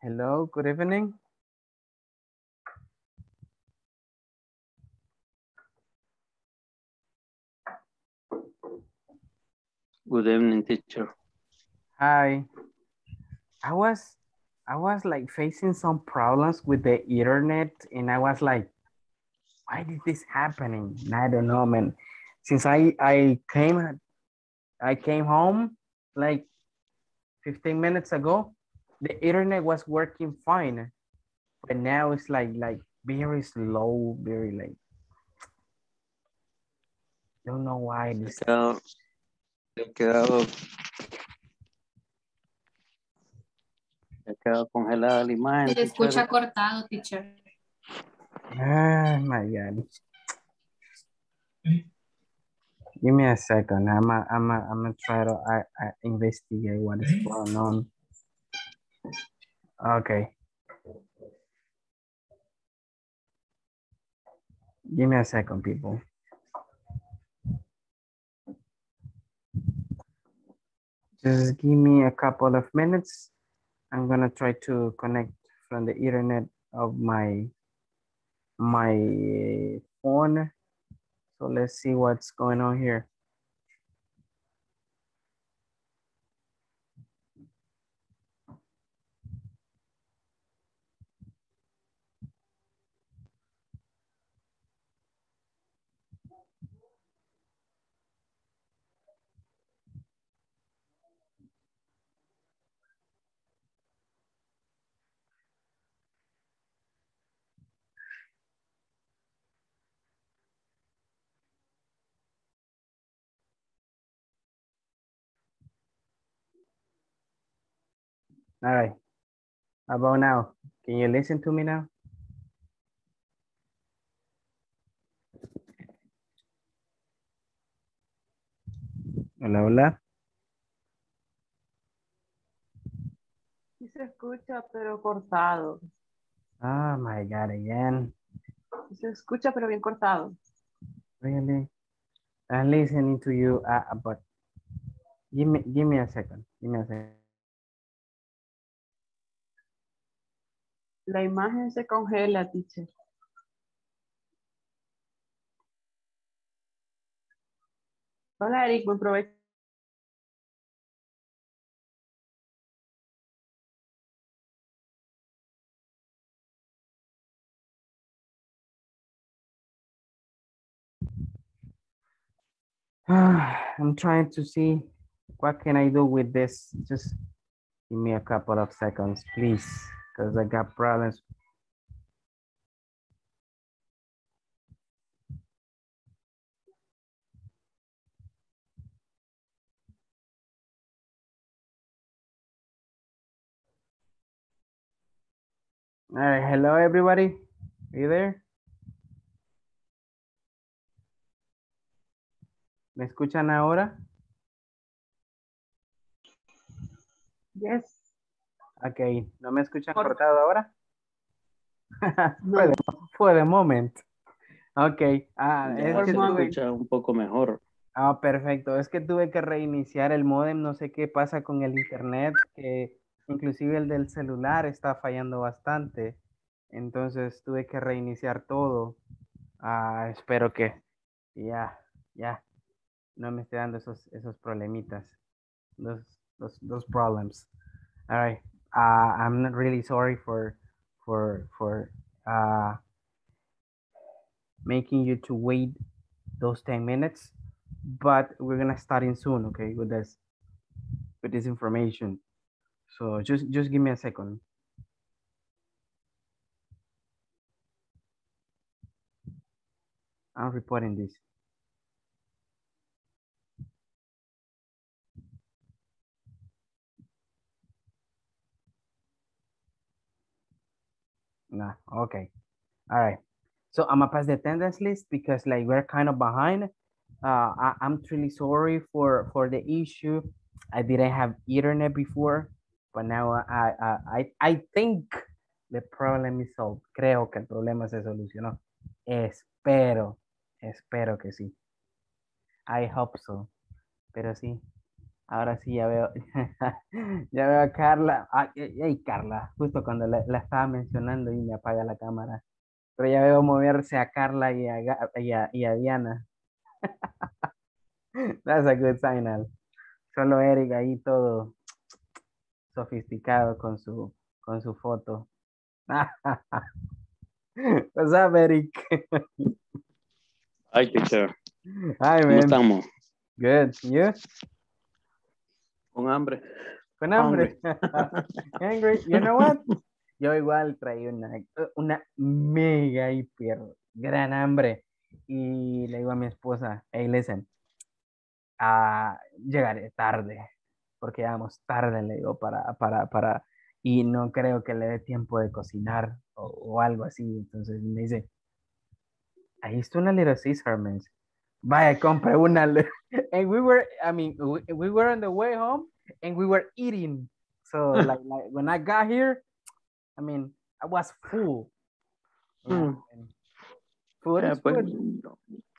Hello, good evening. Good evening, teacher. Hi. I was like facing some problems with the internet, and I was like, why did this happen? I don't know, man. Since I came home like 15 minutes ago, the internet was working fine, but now it's like very slow, very like. Don't know why this. Se quedó congelada la imagen. Se escucha cortado, teacher. Oh my God. Give me a second. I'm gonna try to investigate what is going on. Okay. Give me a second, people. Just give me a couple of minutes. I'm gonna try to connect from the internet of my phone. So let's see what's going on here. All right, how about now? Can you listen to me now? Hola, hola. Sí se escucha, pero cortado. Oh my God, again. Sí se escucha, pero bien cortado. Really? I'm listening to you, but give me a second. Give me a second. La imagen se congela, teacher. Hola, Eric, buen provecho. I'm trying to see what can I do with this. Just give me a couple of seconds, please. Because I got problems. All right, hello everybody. Are you there? ¿Me escuchan ahora? Yes. Ok, ¿no me escuchan cortado ahora? For the moment. Ok. Es que me escucha un poco mejor. Ah, perfecto. Es que tuve que reiniciar el módem. No sé qué pasa con el internet, que inclusive el del celular está fallando bastante. Entonces tuve que reiniciar todo. Espero que ya no me esté dando esos problemitas. Those problems. All right. I'm not really sorry for making you to wait those 10 minutes, but we're gonna start in soon, okay, with this information. So just give me a second. I'm reporting this. Nah, okay. All right. So I'm gonna pass the attendance list because like we're kind of behind. I'm truly sorry for the issue. I didn't have internet before, but now I think the problem is solved. Creo que el problema se solucionó. Espero que sí. I hope so. Pero sí, Ahora sí ya veo, ya veo a Carla. Ay, Carla, justo cuando la estaba mencionando y me apaga la cámara. Pero ya veo moverse a Carla y a Diana. That's a good signal. Solo Eric ahí todo sofisticado con su foto. What's up, Eric? Hi, teacher. Hi, man. ¿Cómo estamos? Good. You? Con hambre. Con hambre. Angry. You know what? Yo igual traí una mega hiper gran hambre. Y le digo a mi esposa, hey, listen, llegaré tarde. Porque llegamos tarde, le digo, para. Y no creo que le dé tiempo de cocinar o algo así. Entonces me dice, ahí está una Little Caesar, man. Vaya, compré una. And we were on the way home and we were eating. So like when I got here, I mean, I was full. Yeah. Food is pues, food.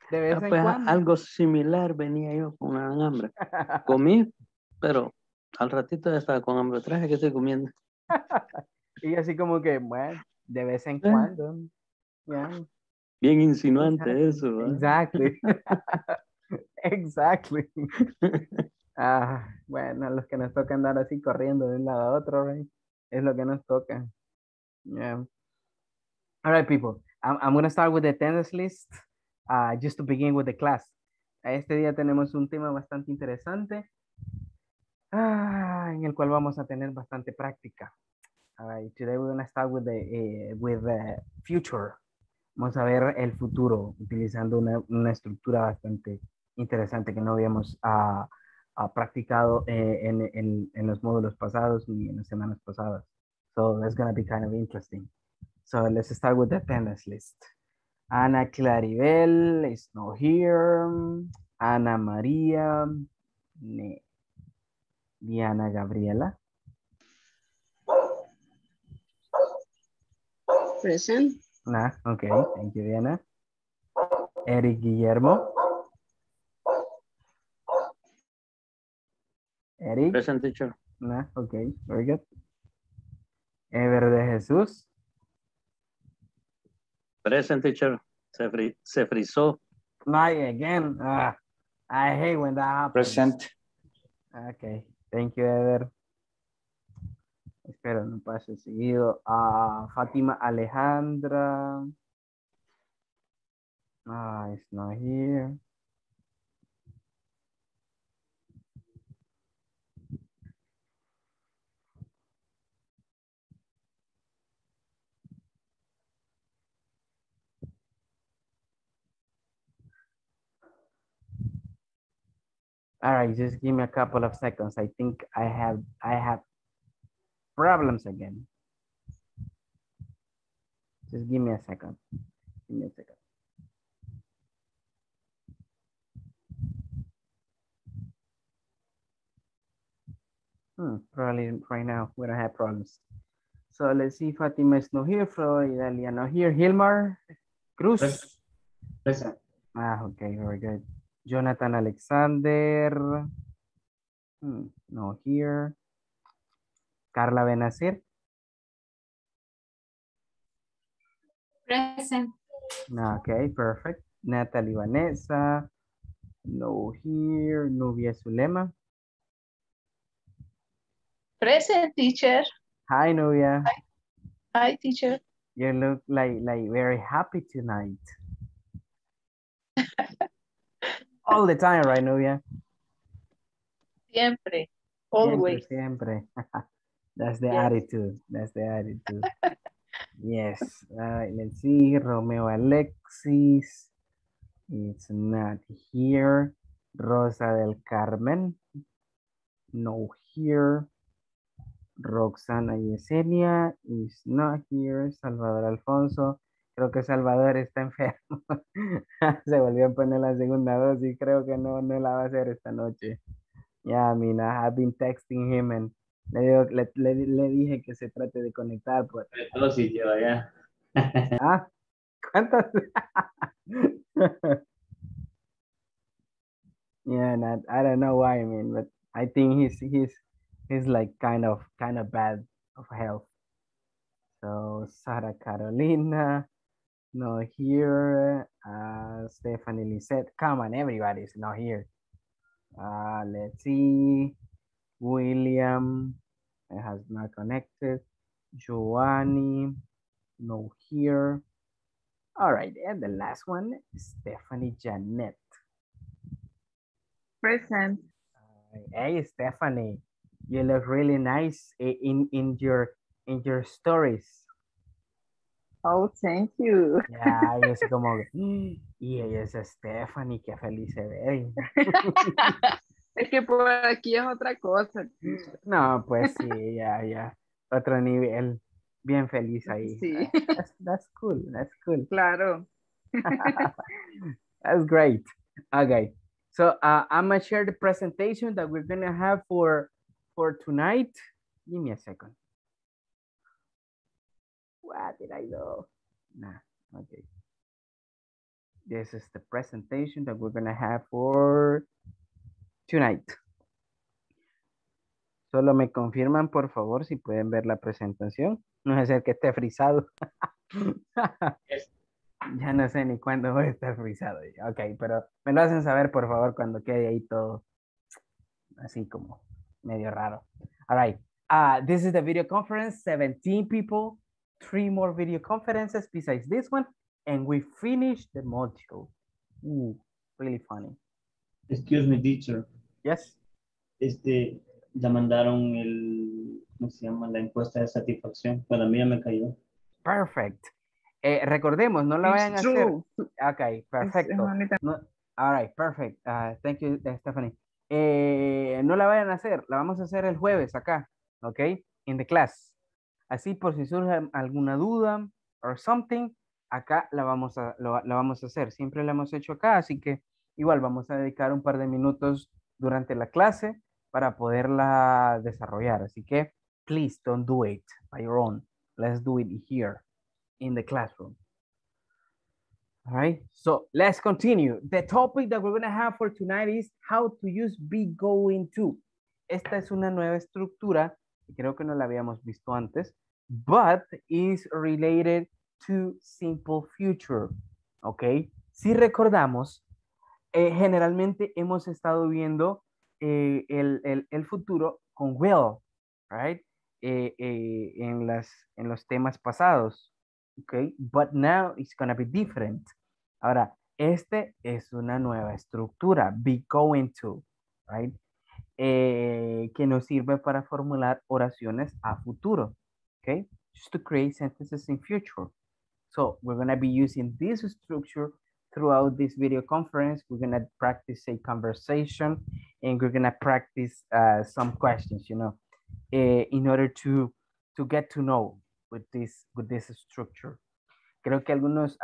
De vez en cuando. Algo similar venía yo con hambre. Comí, pero al ratito ya estaba con hambre. Traje que estoy comiendo. Y así como que, bueno, de vez en cuando. Yeah. Bien insinuante eso. Exactly. Exactly. Bueno, los que nos toca andar así corriendo de un lado a otro, right? Es lo que nos toca. Yeah. All right, people. I'm going to start with the attendance list just to begin with the class. Este día tenemos un tema bastante interesante en el cual vamos a tener bastante práctica. All right, today we're going to start with the future. Vamos a ver el futuro utilizando una estructura bastante interesante que no habíamos practicado en los módulos pasados ni en las semanas pasadas. So that's going to be kind of interesting. So let's start with the attendance list. Ana Claribel is not here. Ana Maria. Nee. Diana Gabriela. Present. Nah, okay, thank you, Diana. Eric Guillermo. Eric. Present, teacher. Nah, okay, very good. Ever de Jesus. Present, teacher. Se frizó. Not again. I hate when that happens. Present. Okay, thank you, Ever. Espero no pase seguido. Fátima Alejandra. It's not here. All right, just give me a couple of seconds. I think I have problems again. Just give me a second. Give me a second. Probably right now we don't have problems. So let's see. Fatima is not here. Floridalia not here. Hilmar Cruz. Present. Okay, very good. Jonathan Alexander, no here. Carla Benacir. Present. Okay, perfect. Natalie Vanessa, no here. Nubia Zulema. Present, teacher. Hi, Nubia. Hi, teacher. You look like very happy tonight. All the time, right, Nubia? Siempre, always. Siempre, siempre. That's the attitude. That's the attitude. Yes. Let's see. Romeo Alexis. It's not here. Rosa del Carmen. No here. Roxana Yesenia is not here. Salvador Alfonso. Creo que Salvador está enfermo. Se volvió a poner la segunda dosis. Creo que no la va a hacer esta noche. Yeah, I mean, I've been texting him and le dije que se trate de conectar. Pues. Dos lleva ya. ¿Ah? ¿Cuántos? Yeah, I don't know why, I mean, but I think he's like kind of bad of health. So Sara Carolina, not here. Stephanie Lisette, come on, everybody's not here. Let's see. William has not connected. Giovanni, no here. All right, and the last one, Stephanie Jeanette. Present. Hey, Stephanie, you look really nice in your stories. Oh, thank you. Yeah, yo soy como, y ella es Stephanie, qué feliz se ve. Es que por aquí es otra cosa. No, pues sí, ya. Otro nivel, bien feliz ahí. Sí. That's cool. Claro. That's great. Okay. So I'm gonna share the presentation that we're gonna have for tonight. Give me a second. What did I do? Nah, okay. This is the presentation that we're gonna have for tonight. Solo me confirman, por favor, si pueden ver la presentación. No sé que esté frisado. Yes. Ya no sé ni cuándo voy a estar frisado. Ok, pero me lo hacen saber, por favor, cuando quede ahí todo así como medio raro. All right. This is the video conference, 17 people, 3 more video conferences besides this one, and we finished the module. Ooh, really funny. Excuse me, teacher. Yes. Ya mandaron ¿cómo se llama? La encuesta de satisfacción. Para mí ya me cayó. Perfect. Recordemos, no la vayan a hacer. Ok, perfecto. No, all right, perfect. Thank you, Stephanie. No la vayan a hacer. La vamos a hacer el jueves acá. Ok, in the class. Así por si surge alguna duda or something, acá la vamos a hacer. Siempre la hemos hecho acá, así que igual vamos a dedicar un par de minutos durante la clase para poderla desarrollar. Así que, please don't do it by your own. Let's do it here. In the classroom. All right, so let's continue. The topic that we're going to have for tonight is how to use be going to. Esta es una nueva estructura, creo que no la habíamos visto antes, but is related to simple future, okay? Si recordamos, generalmente hemos estado viendo el futuro con will, right? En los temas pasados. Okay, but now it's going to be different. Ahora, es una nueva estructura, be going to, right? Que nos sirve para formular oraciones a futuro, okay? Just to create sentences in future. So we're going to be using this structure throughout this video conference. We're going to practice a conversation and we're going to practice some questions, you know, in order to get to know with this structure. Creo que algunos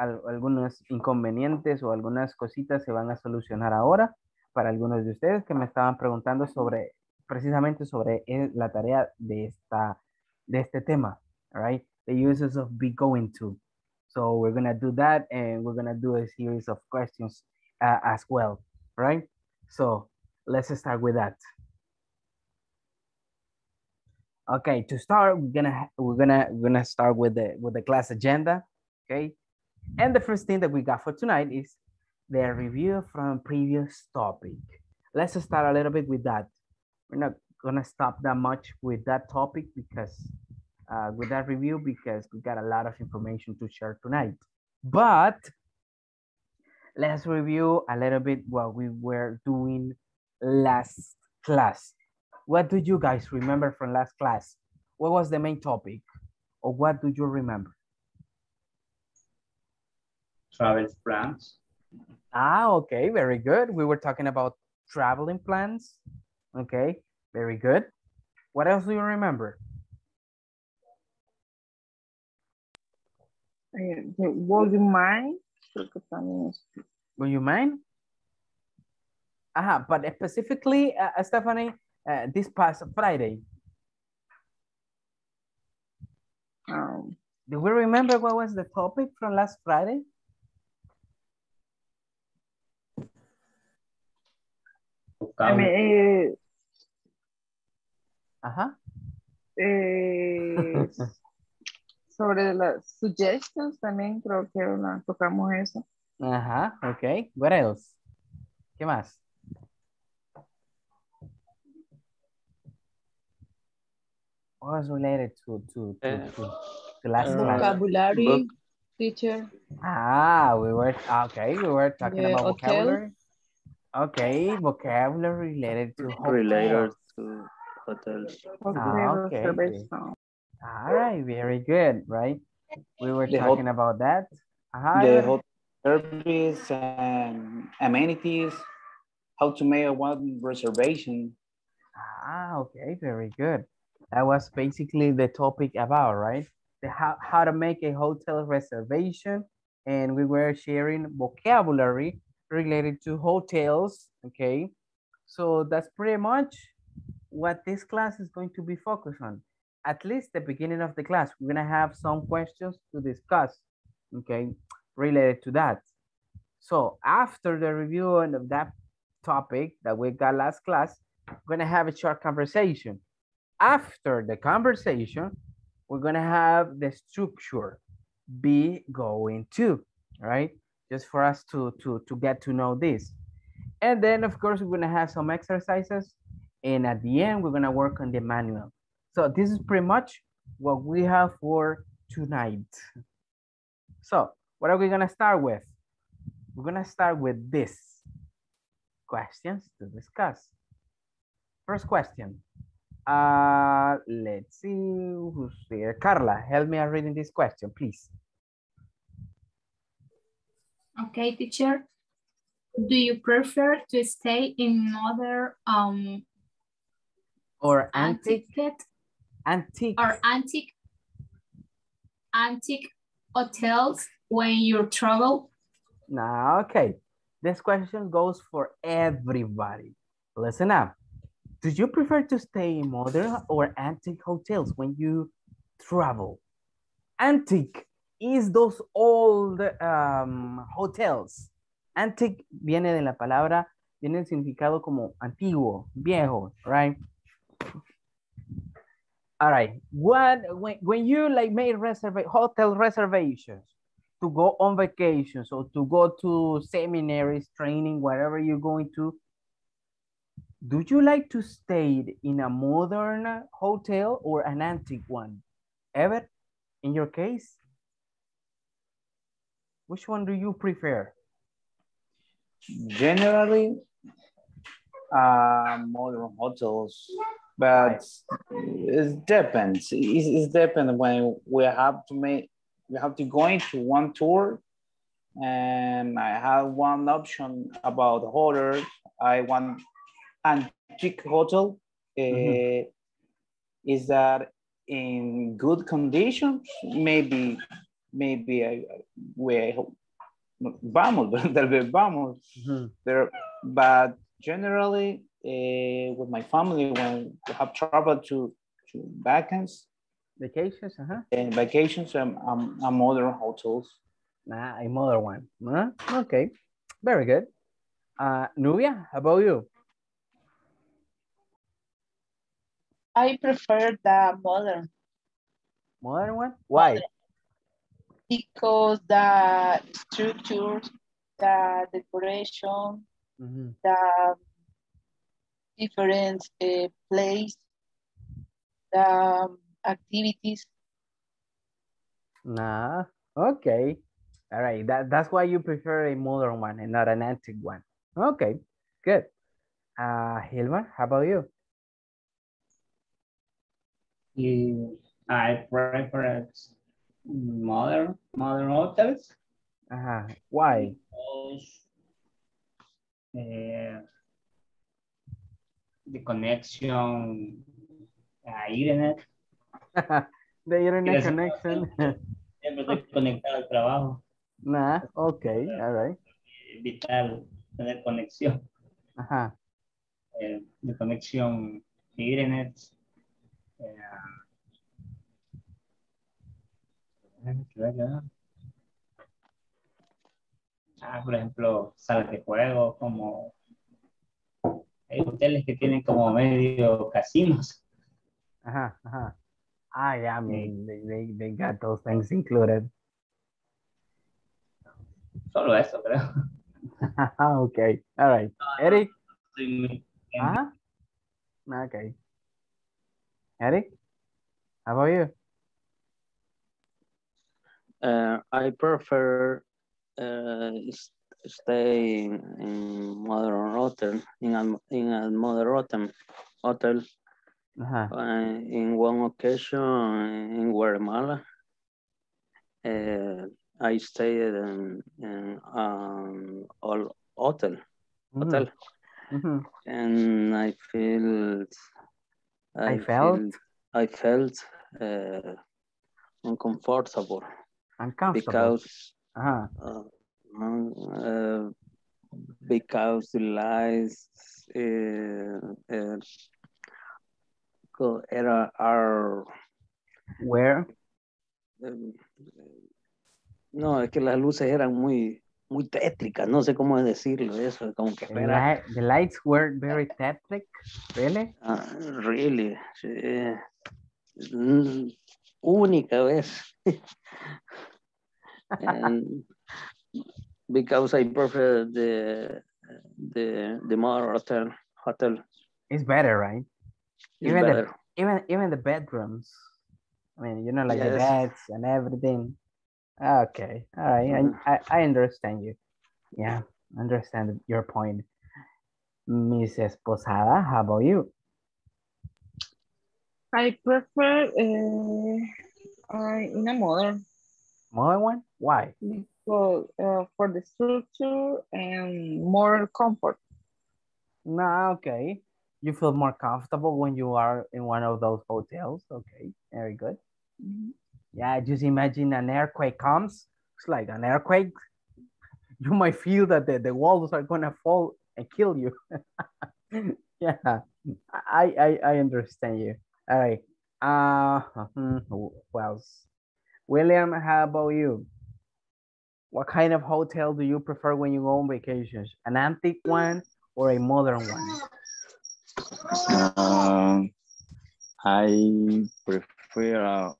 inconvenientes o algunas cositas se van a solucionar ahora para algunos de ustedes que me estaban preguntando precisamente sobre la tarea de este tema, all right? The uses of be going to. So we're going to do that and we're going to do a series of questions as well, right? So let's start with that. Okay, to start, we're gonna start with the class agenda, okay? And the first thing that we got for tonight is the review from previous topic. Let's start a little bit with that. We're not gonna stop that much with that topic because we got a lot of information to share tonight. But let's review a little bit what we were doing last class. What do you guys remember from last class? What was the main topic? Or what do you remember? Travel plans. Ah, okay, very good. We were talking about traveling plans. Okay, very good. What else do you remember? Would you mind? But specifically, Stephanie, this past Friday. Do we remember what was the topic from last Friday? I mean, Ajá. Sobre las suggestions también creo que tocamos eso. Ajá, ok. What else? ¿Qué más? What was related to last class? Vocabulary, book. Teacher. Ah, we were talking about vocabulary. Hotel. Okay, vocabulary related to hotels. Related to hotels. Ah, okay. All right, very good, right? We were talking about that. The hotel service, amenities, how to make one reservation. Ah, okay, very good. That was basically the topic about, right? How to make a hotel reservation. And we were sharing vocabulary related to hotels, okay? So that's pretty much what this class is going to be focused on. At least the beginning of the class, we're gonna have some questions to discuss, okay, related to that. So after the review of that topic that we got last class, we're gonna have a short conversation. After the conversation, we're gonna have the structure be going to, right? Just for us to get to know this. And then of course, we're gonna have some exercises. And at the end, we're gonna work on the manual. So this is pretty much what we have for tonight. So what are we gonna start with? We're gonna start with this. Questions to discuss. First question. Let's see who's there. Carla, help me out reading this question, please. Okay, teacher. Do you prefer to stay in modern or antique hotels when you travel? Now, okay. This question goes for everybody. Listen up. Do you prefer to stay in modern or antique hotels when you travel? Antique is those old hotels. Antique viene de la palabra, tiene el significado como antiguo, viejo, right? All right, when you like made hotel reservations to go on vacations or to go to seminaries, training, wherever you're going to, do you like to stay in a modern hotel or an antique one? Ever, in your case? Which one do you prefer? Generally, modern hotels. But it depends. It depends when we have to go into one tour, and I have one option about hotels. I want antique hotel. Is that in good condition? Maybe vamos. There, but generally. With my family when we have traveled to vacations, and vacations and modern hotels. A modern one. Okay, very good. Nubia, how about you? I prefer the modern. Modern one? Why? Modern. Because the structure, the decoration, the different place, activities. Okay. All right, that's why you prefer a modern one and not an antique one. Okay, good. Hilmar, how about you? I prefer modern hotels. Why? Because, the connection, internet. The internet connection. Okay, all right. Vital tener conexión. The connection, the internet. Por ejemplo, salas de juego como hay hoteles que tienen como medio casinos. Yeah, I mean, they got those things included. Solo eso, creo. Okay, all right. Eric? Okay. Eric, how about you? I prefer stay in modern hotel, in a modern hotel. In one occasion in Guatemala, I stayed in hotel, mm-hmm. and I felt uncomfortable because the lights no, es que las luces eran muy tétricas, no sé cómo decirlo eso, como que era... The lights were very tetric, really? Really, única vez. And because I prefer the modern hotel. It's better, right? Even the bedrooms. I mean, you know, like the beds and everything. Okay, all right, I understand you. Yeah, understand your point. Mrs. Posada, how about you? I prefer in a modern one. Why? Because for the structure and more comfort. No, okay. You feel more comfortable when you are in one of those hotels. Okay, very good. Mm-hmm. Yeah, just imagine an earthquake comes. It's like an earthquake. You might feel that the walls are going to fall and kill you. Yeah, I understand you. All right. Who else? William, how about you? What kind of hotel do you prefer when you go on vacations? An antique one or a modern one? I prefer a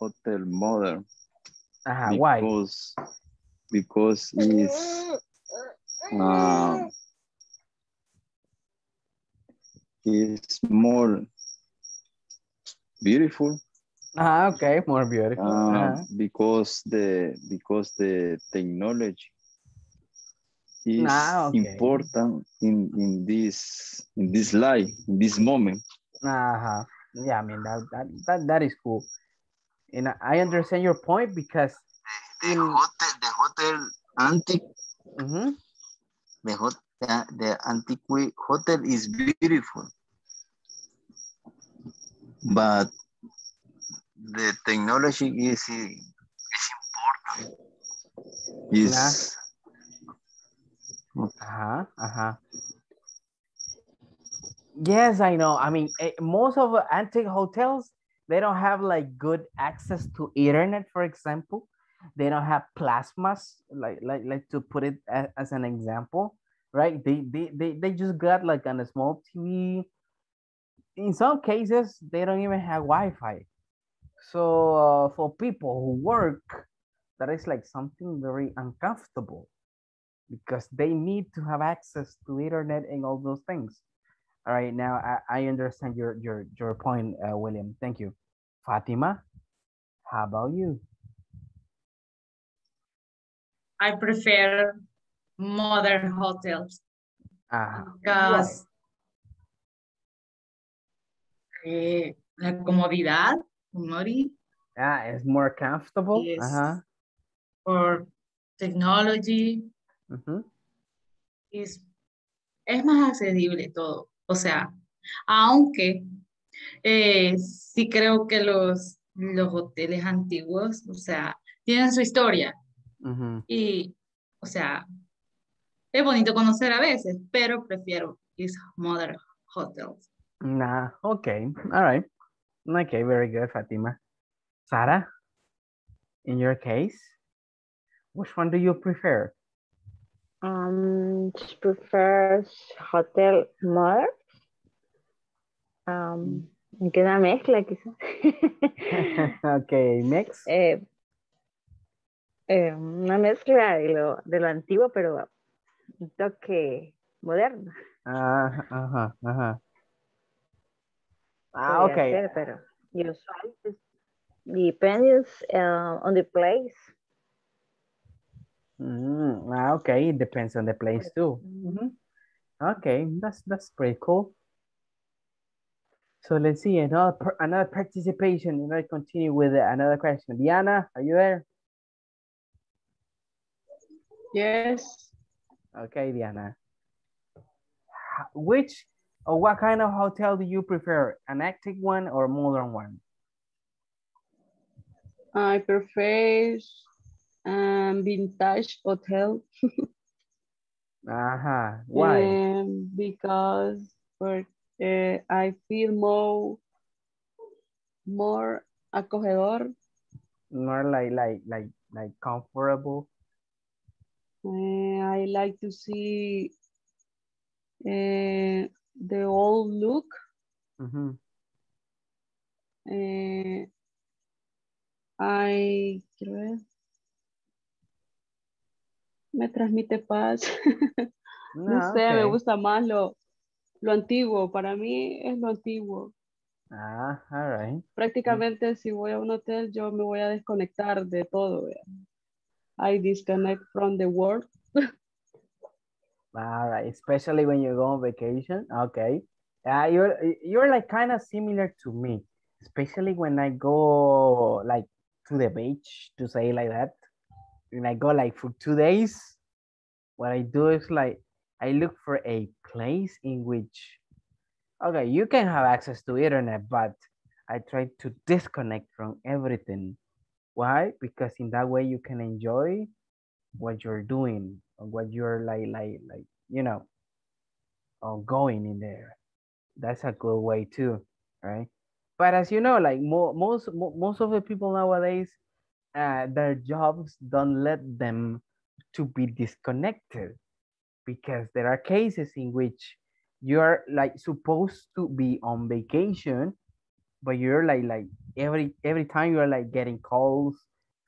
hotel modern. Why? Because it's more beautiful. Okay, more beautiful. Because the technology is important in this life, in this moment. Yeah, I mean that is cool, and I understand your point because the hotel antique, mm-hmm. the antique hotel is beautiful, but the technology is important. Is Yes, I know. I mean, most of antique hotels, they don't have like good access to internet, for example. They don't have plasmas, like to put it as an example, right? They just got like on a small TV. In some cases, they don't even have Wi-Fi. So for people who work, that is like something very uncomfortable, because they need to have access to internet and all those things. All right, now I understand your point, William. Thank you. Fátima, how about you? I prefer modern hotels because la comodidad. It's more comfortable. Yes. For technology. Uh-huh. Es más accesible todo, o sea, aunque sí creo que los hoteles antiguos, o sea, tienen su historia, uh-huh. y, o sea, es bonito conocer a veces, pero prefiero these modern hotels. Okay, all right, okay, very good, Fátima. Sara, in your case, which one do you prefer? She prefers hotel more Queda mezcla quizás. Ok, mix. Una mezcla de lo antiguo, pero un toque moderno. Ajá, ajá. Ah, ok. Hacer, pero usually it depends on the place. Ah, okay, it depends on the place too. Mm-hmm. Okay, that's pretty cool. So let's see another participation, and I continue with another question. Diana, are you there? Yes. Okay, Diana. Which or what kind of hotel do you prefer, an active one or modern one? I prefer vintage hotel. Uh-huh. Why? Because I feel more acogedor. More like comfortable. I like to see the old look. Mm-hmm. I creo me transmite paz. No, no sé, okay. Me gusta más lo antiguo. Para mí es lo antiguo. Ah, all right. Prácticamente si voy a un hotel yo me voy a desconectar de todo. I disconnect from the world. All right, especially when you go on vacation. Okay. You're like kind of similar to me, especially when I go like to the beach, to say like that. When I go like for 2 days, what I do is like I look for a place in which, okay, you can have access to internet, but I try to disconnect from everything. Why? Because in that way you can enjoy what you're doing or what you're like you know, or going in there. That's a good way too, right? But as you know, like most of the people nowadays, their jobs don't let them to be disconnected, because there are cases in which you're like supposed to be on vacation, but you're like every time you're like getting calls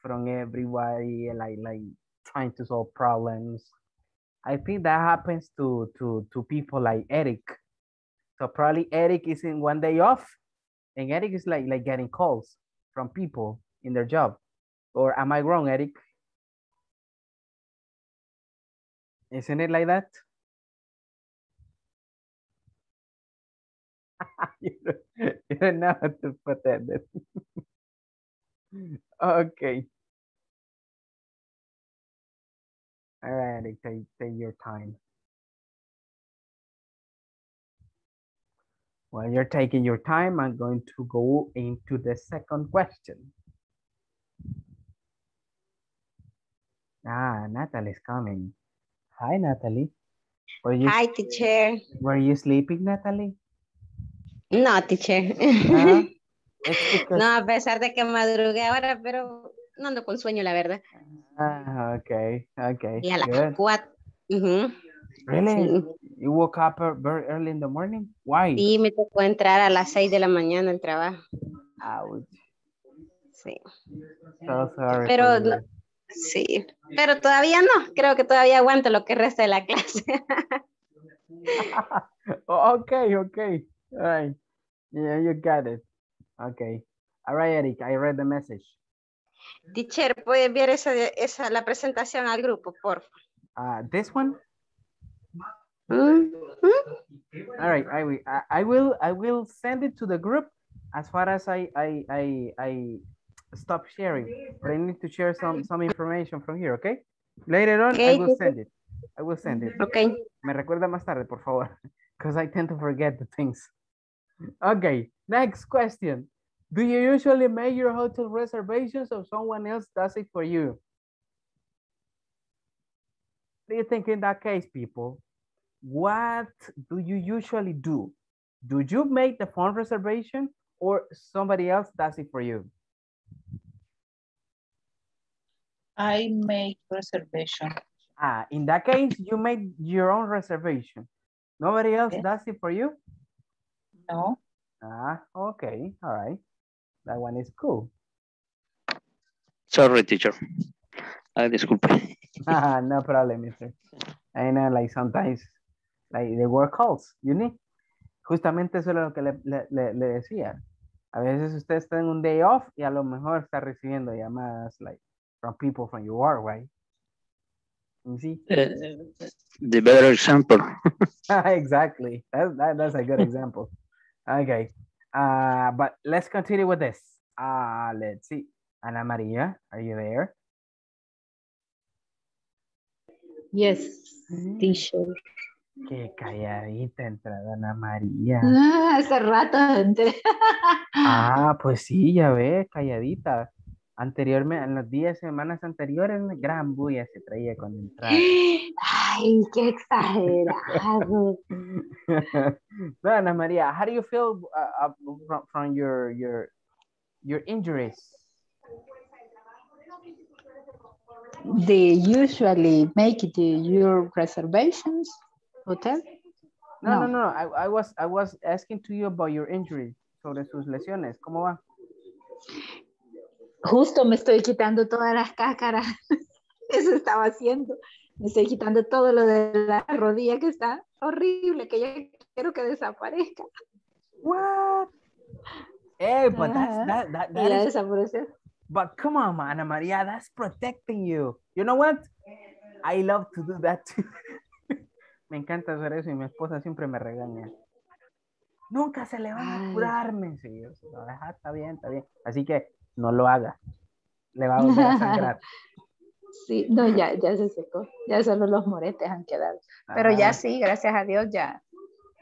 from everybody, like trying to solve problems. I think that happens to people like Eric. So probably Eric is in one day off, and Eric is like getting calls from people in their job. Or am I wrong, Eric? Isn't it like that? You don't know how to put that. Okay. All right, Eric, take your time. While you're taking your time, I'm going to go into the second question. Ah, Natalie's coming. Hi, Natalie. Hi, teacher. Were you sleeping, Natalie? No, teacher. Ah, no, a pesar de que madrugué ahora, pero no ando con sueño, la verdad. Ah, okay. Y a las 4. Really? Sí. You woke up very early in the morning? Why? Sí, me tocó entrar a las 6 de la mañana al trabajo. Ouch. Sí. So sorry. Pero no, sí, pero todavía no. Creo que todavía aguanto lo que resta de la clase. Okay. All right. Yeah, you got it. Okay. All right, Eric, I read the message. Teacher, ¿puede enviar esa la presentación al grupo, por favor? This one? Mm-hmm. All right, I will send it to the group as far as I stop sharing. But I need to share some information from here, okay? Later on, okay. I will send it. Okay. Me recuerda más tarde, por favor. Because I tend to forget the things. Okay, next question. Do you usually make your hotel reservations or someone else does it for you? What do you think in that case, people? What do you usually do? Do you make the phone reservation or somebody else does it for you? I make reservation. Ah, in that case, you made your own reservation. Nobody else does it for you? No. Okay, all right. That one is cool. Sorry, teacher. Disculpe. No problem, mister. I know, like, sometimes, like, the work calls, you need. Justamente eso es lo que le decía. A veces usted está en un day off y a lo mejor está recibiendo llamadas, like, from people from your work, right? You see? The better example. Exactly. That's a good example. Okay. But let's continue with this. Let's see. Ana Maria, are you there? Yes, teacher. Qué calladita entrada Ana María. Hace rato entré. Pues sí, ya ves, calladita. Anteriormente, en los 10 semanas anteriores, gran bulla se traía con entrada. Ay, qué exagerado. No, Ana María, how do you feel from your injuries? They usually make your reservations, hotel? No. I was asking to you about your injury, sobre sus lesiones. ¿Cómo va? Justo me estoy quitando todas las cáscaras. Eso estaba haciendo. Me estoy quitando todo lo de la rodilla que está horrible, que ya quiero que desaparezca. What? Hey, but that is... But come on, Ana Maria, that's protecting you. You know what? I love to do that too. Me encanta hacer eso y mi esposa siempre me regaña. Nunca se le va a curarme. Sí, yo, está bien. Así que no lo haga. Le va a volver a sangrar. Sí, no, ya se secó. Ya solo los moretes han quedado. Pero ya sí, gracias a Dios, ya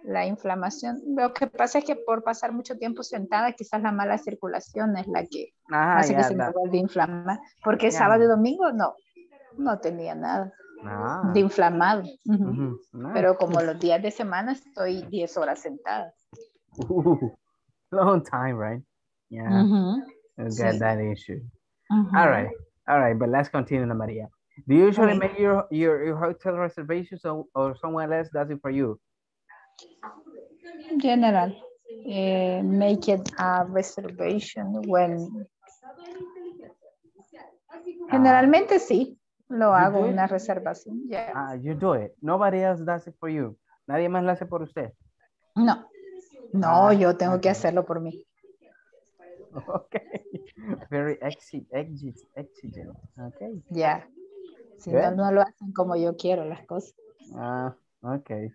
la inflamación. Lo que pasa es que por pasar mucho tiempo sentada, quizás la mala circulación es la que hace que se me vuelva a inflamar. Porque sábado y domingo no tenía nada. De inflamado. Pero como los días de semana estoy 10 horas sentada. Long time, right? Yeah. We've got that issue. All right, but let's continue, Ana Maria. Do you usually make your hotel reservations or someone else does it for you? In general, make it a reservation when... Generalmente sí. Lo hago una reservación. Yes. You do it. Nobody else does it for you. Nadie más lo hace por usted. No, yo tengo que hacerlo por mí. Okay. Very exigent. Okay. Yeah. Si no lo hacen como yo quiero las cosas. Okay.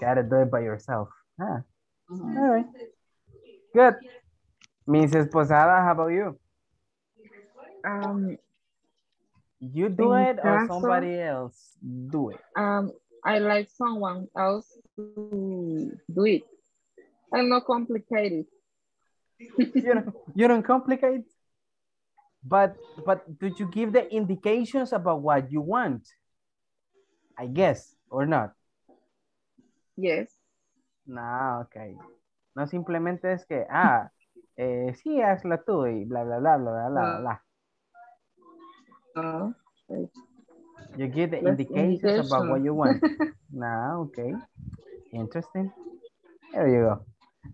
Gotta do it by yourself. All right. Good. Mrs. Posada, how about you? You do it or somebody else do it? I like someone else to do it. I'm not complicated. You don't complicate? But did you give the indications about what you want? I guess, or not? Yes. No, okay. No, simplemente es que, sí, hazlo tú y bla, bla, bla, bla, bla, bla. You give the indications about what you want. Okay. Interesting. There you go.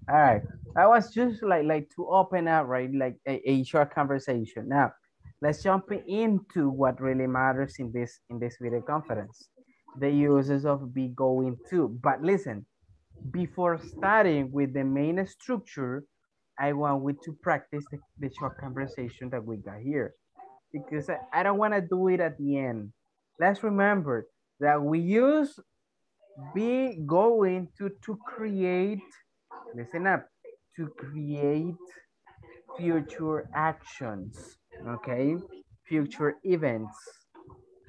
All right. I was just like to open up, right? Like a short conversation. Now, let's jump into what really matters in this video conference. The uses of be going to. But listen, before starting with the main structure, I want you to practice the short conversation that we got here. Because I don't want to do it at the end. Let's remember that we use be going to create, listen up, to create future actions, okay? Future events.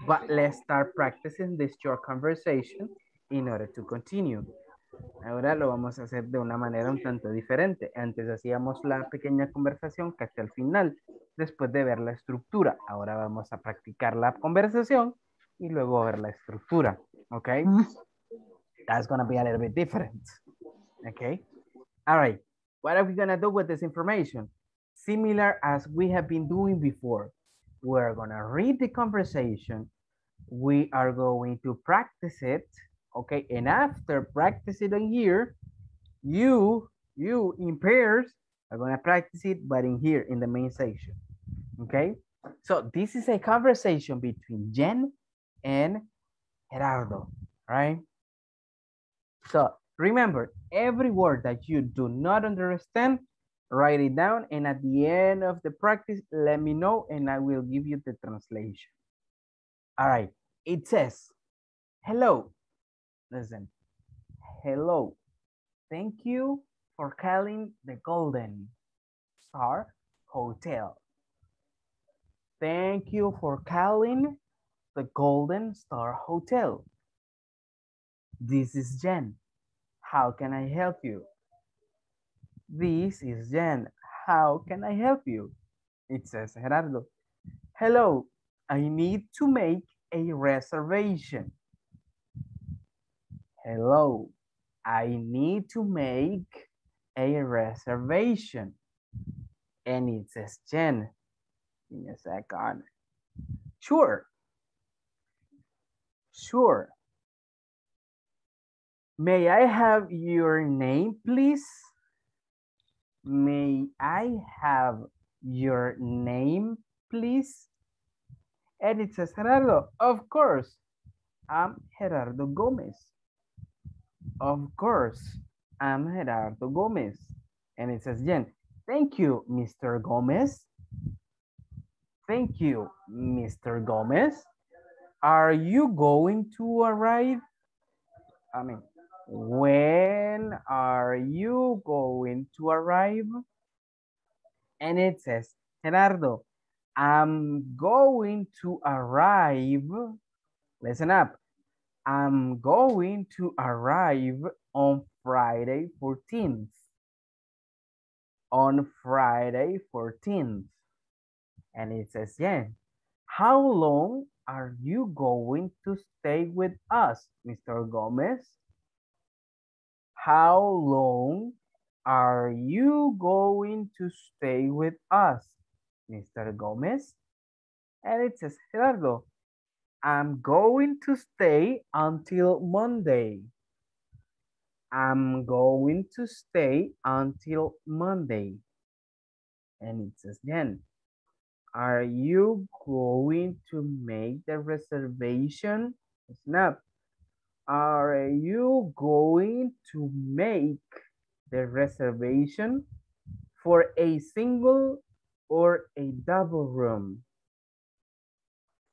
But let's start practicing this short conversation in order to continue. Ahora lo vamos a hacer de una manera un tanto diferente. Antes hacíamos la pequeña conversación que hasta el final, después de ver la estructura. Ahora vamos a practicar la conversación y luego ver la estructura. Okay? That's going to be a little bit different. Okay? All right. What are we going to do with this information? Similar as we have been doing before. We're going to read the conversation. We are going to practice it. Okay, and after practicing it here, you you in pairs are going to practice it, but in here, in the main section. Okay? So this is a conversation between Jen and Gerardo, right? So remember, every word that you do not understand, write it down, and at the end of the practice, let me know, and I will give you the translation. All right, it says, hello, listen, hello, thank you for calling the Golden Star Hotel. Thank you for calling the Golden Star Hotel. This is Jen, how can I help you? This is Jen, how can I help you? It says Gerardo. Hello, I need to make a reservation. Hello, I need to make a reservation. And it says Jen, in a second. Sure, sure. May I have your name, please? May I have your name, please? And it says Gerardo, of course, I'm Gerardo Gomez. Of course, I'm Gerardo Gomez. And it says Jen, thank you, Mr. Gomez. Thank you, Mr. Gomez. Are you going to arrive? I mean, when are you going to arrive? And it says, Gerardo, I'm going to arrive. Listen up. I'm going to arrive on Friday 14th. On Friday 14th. And it says, yeah, how long are you going to stay with us, Mr. Gomez? How long are you going to stay with us, Mr. Gomez? And it says, Gerardo, I'm going to stay until Monday. I'm going to stay until Monday. And it says, Jen, are you going to make the reservation? Snap. Are you going to make the reservation for a single or a double room?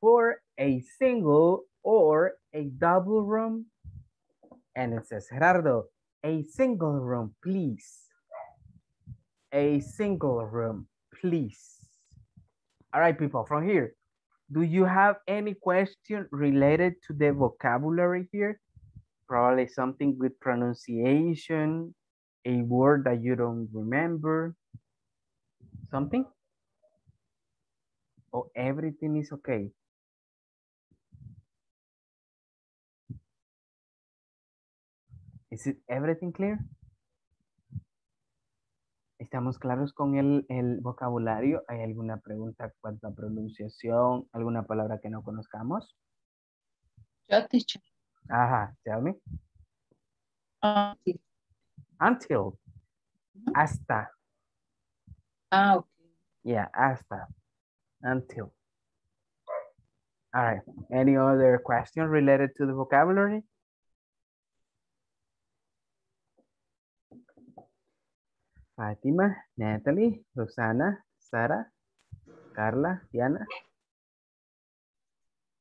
For a single or a double room? And it says, Gerardo, a single room, please. A single room, please. All right, people, from here, do you have any question related to the vocabulary here? Probably something with pronunciation, a word that you don't remember, something? Oh, everything is okay. Is it everything clear? ¿Estamos claros con el vocabulario? ¿Hay alguna pregunta cuanto a pronunciación? ¿Alguna palabra que no conozcamos? Yo, teacher. Ajá, tell me. Until. Hasta. Ah, okay. Yeah, hasta. Until. All right. Any other question related to the vocabulary? Fátima, Natalie, Roxana, Sara, Carla, Diana.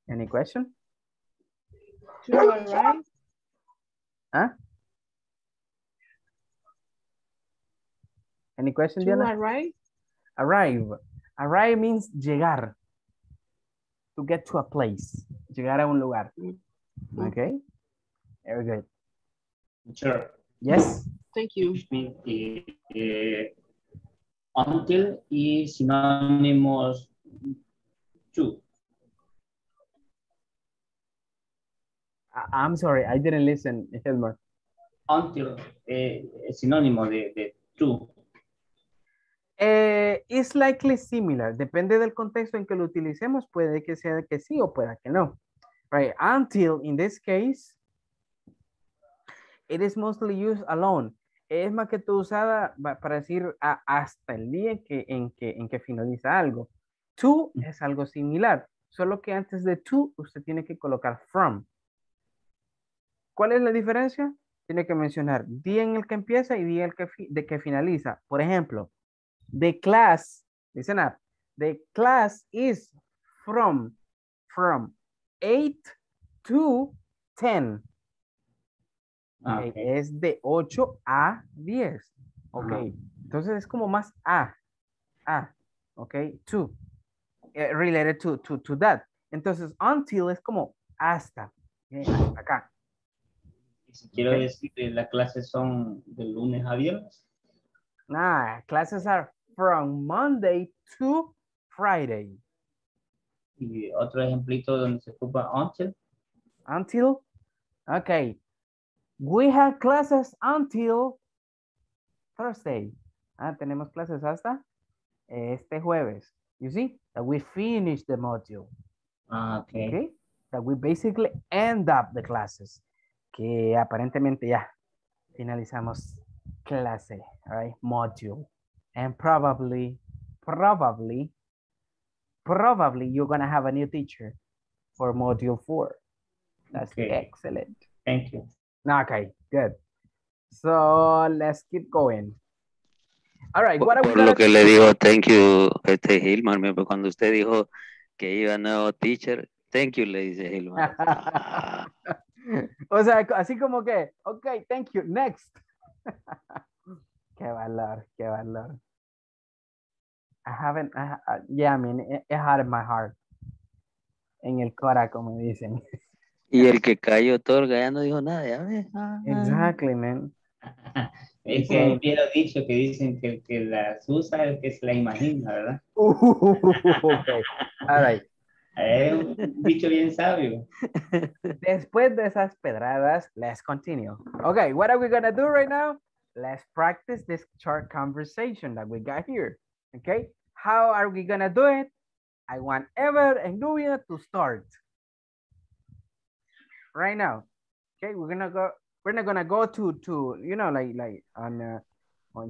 Any question? To arrive. Huh? Any question, Diana? Arrive. Arrive. Arrive means llegar. To get to a place. Llegar a un lugar. Okay. Very good. Sure. Yes. Thank you. Until is synonymous to. I'm sorry, I didn't listen, Hilmar. Until synonymous de to. It's likely similar. Depende del contexto en que lo utilicemos, puede que sea que sí o pueda que no. Right? Until in this case, it is mostly used alone. es más que todo usada para decir hasta el día en que finaliza algo. To es algo similar, solo que antes de to usted tiene que colocar from. ¿Cuál es la diferencia? Tiene que mencionar día en el que empieza y día de que finaliza. Por ejemplo, the class, listen up, the class is from 8 to 10. Okay. Okay. Es de 8 a 10. Ok. Uh-huh. Entonces es como más a. Ok. To. Related to that. Entonces until es como hasta. Hasta acá. Si quiero decir que las clases son de lunes a viernes. Nah, classes are from Monday to Friday. Y otro ejemplito donde se ocupa until. Until. Ok. We have classes until Thursday. Tenemos clases hasta este jueves. You see? That we finish the module. Okay. Okay. That we basically end up the classes. Que aparentemente ya finalizamos clase, right? Module. And probably you're going to have a new teacher for module 4. That's okay. Excellent. Thank you. Okay, good. So let's keep going. All right, what are we going to do? Por lo que le digo, thank you, Hilmar, cuando usted dijo que iba nuevo teacher, thank you, le dice Hilmar. O sea, así como que, okay, thank you, next. qué valor. It had in my heart. En el cora, como dicen. Y el que cayó otorga, ya no dijo nada, ya ves. Exactly, man. Es que bien lo dicho que dicen que el que las usa es el que se la imagina, ¿verdad? Okay. All right. Es un dicho bien sabio. Después de esas pedradas, let's continue. Okay, what are we going to do right now? Let's practice this short conversation that we got here. Okay, how are we going to do it? I want Ever and Nubia to start. Right now, okay, we're not gonna go to you know, like on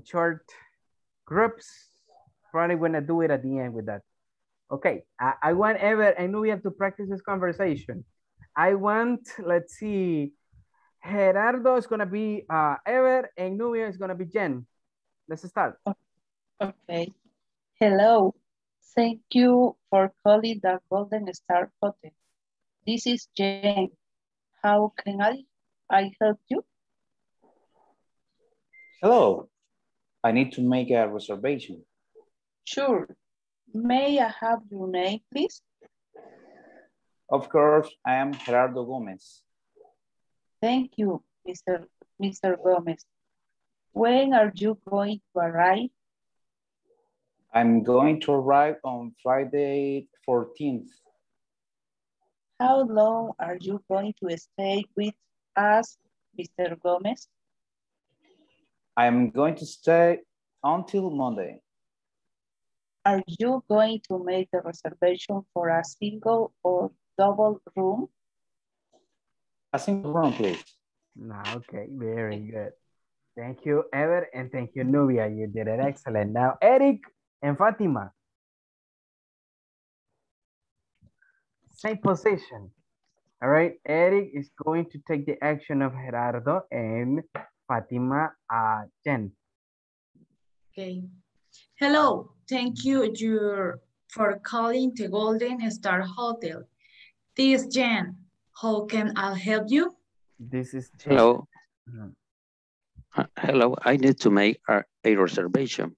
short groups. Probably gonna do it at the end with that. Okay, I want Ever and Nubia to practice this conversation. I want, let's see, Gerardo is gonna be Ever and Nubia is gonna be Jen. Let's start. Okay. Hello. Thank you for calling the Golden Star Hotel. This is Jen. How can I help you? Hello, I need to make a reservation. Sure, may I have your name, please? Of course, I am Gerardo Gomez. Thank you, Mr. Gomez. When are you going to arrive? I'm going to arrive on Friday 14th. How long are you going to stay with us, Mr. Gomez? I'm going to stay until Monday. Are you going to make a reservation for a single or double room? A single room, please. Okay, very good. Thank you, Ever, and thank you, Nubia. You did it excellent. Now, Eric and Fátima. Same position. All right, Eric is going to take the action of Gerardo and Fátima Jen. Okay. Hello, thank you for calling the Golden Star Hotel. This is Jen. How can I help you? This is Jen. Hello. Hello, I need to make a reservation.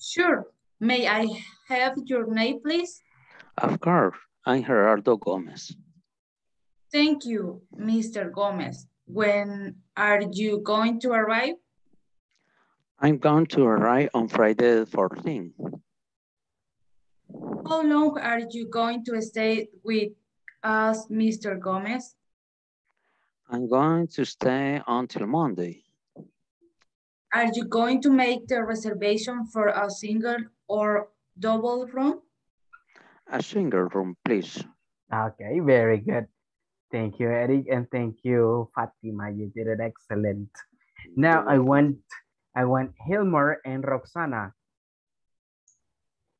Sure. May I have your name, please? Of course, I'm Gerardo Gomez. Thank you, Mr. Gomez. When are you going to arrive? I'm going to arrive on Friday the 14th. How long are you going to stay with us, Mr. Gomez? I'm going to stay until Monday. Are you going to make the reservation for a single or double room? A single room, please. Okay, very good. Thank you, Eric, and thank you, Fátima. You did it excellent. Now I want Hilmar and Roxana.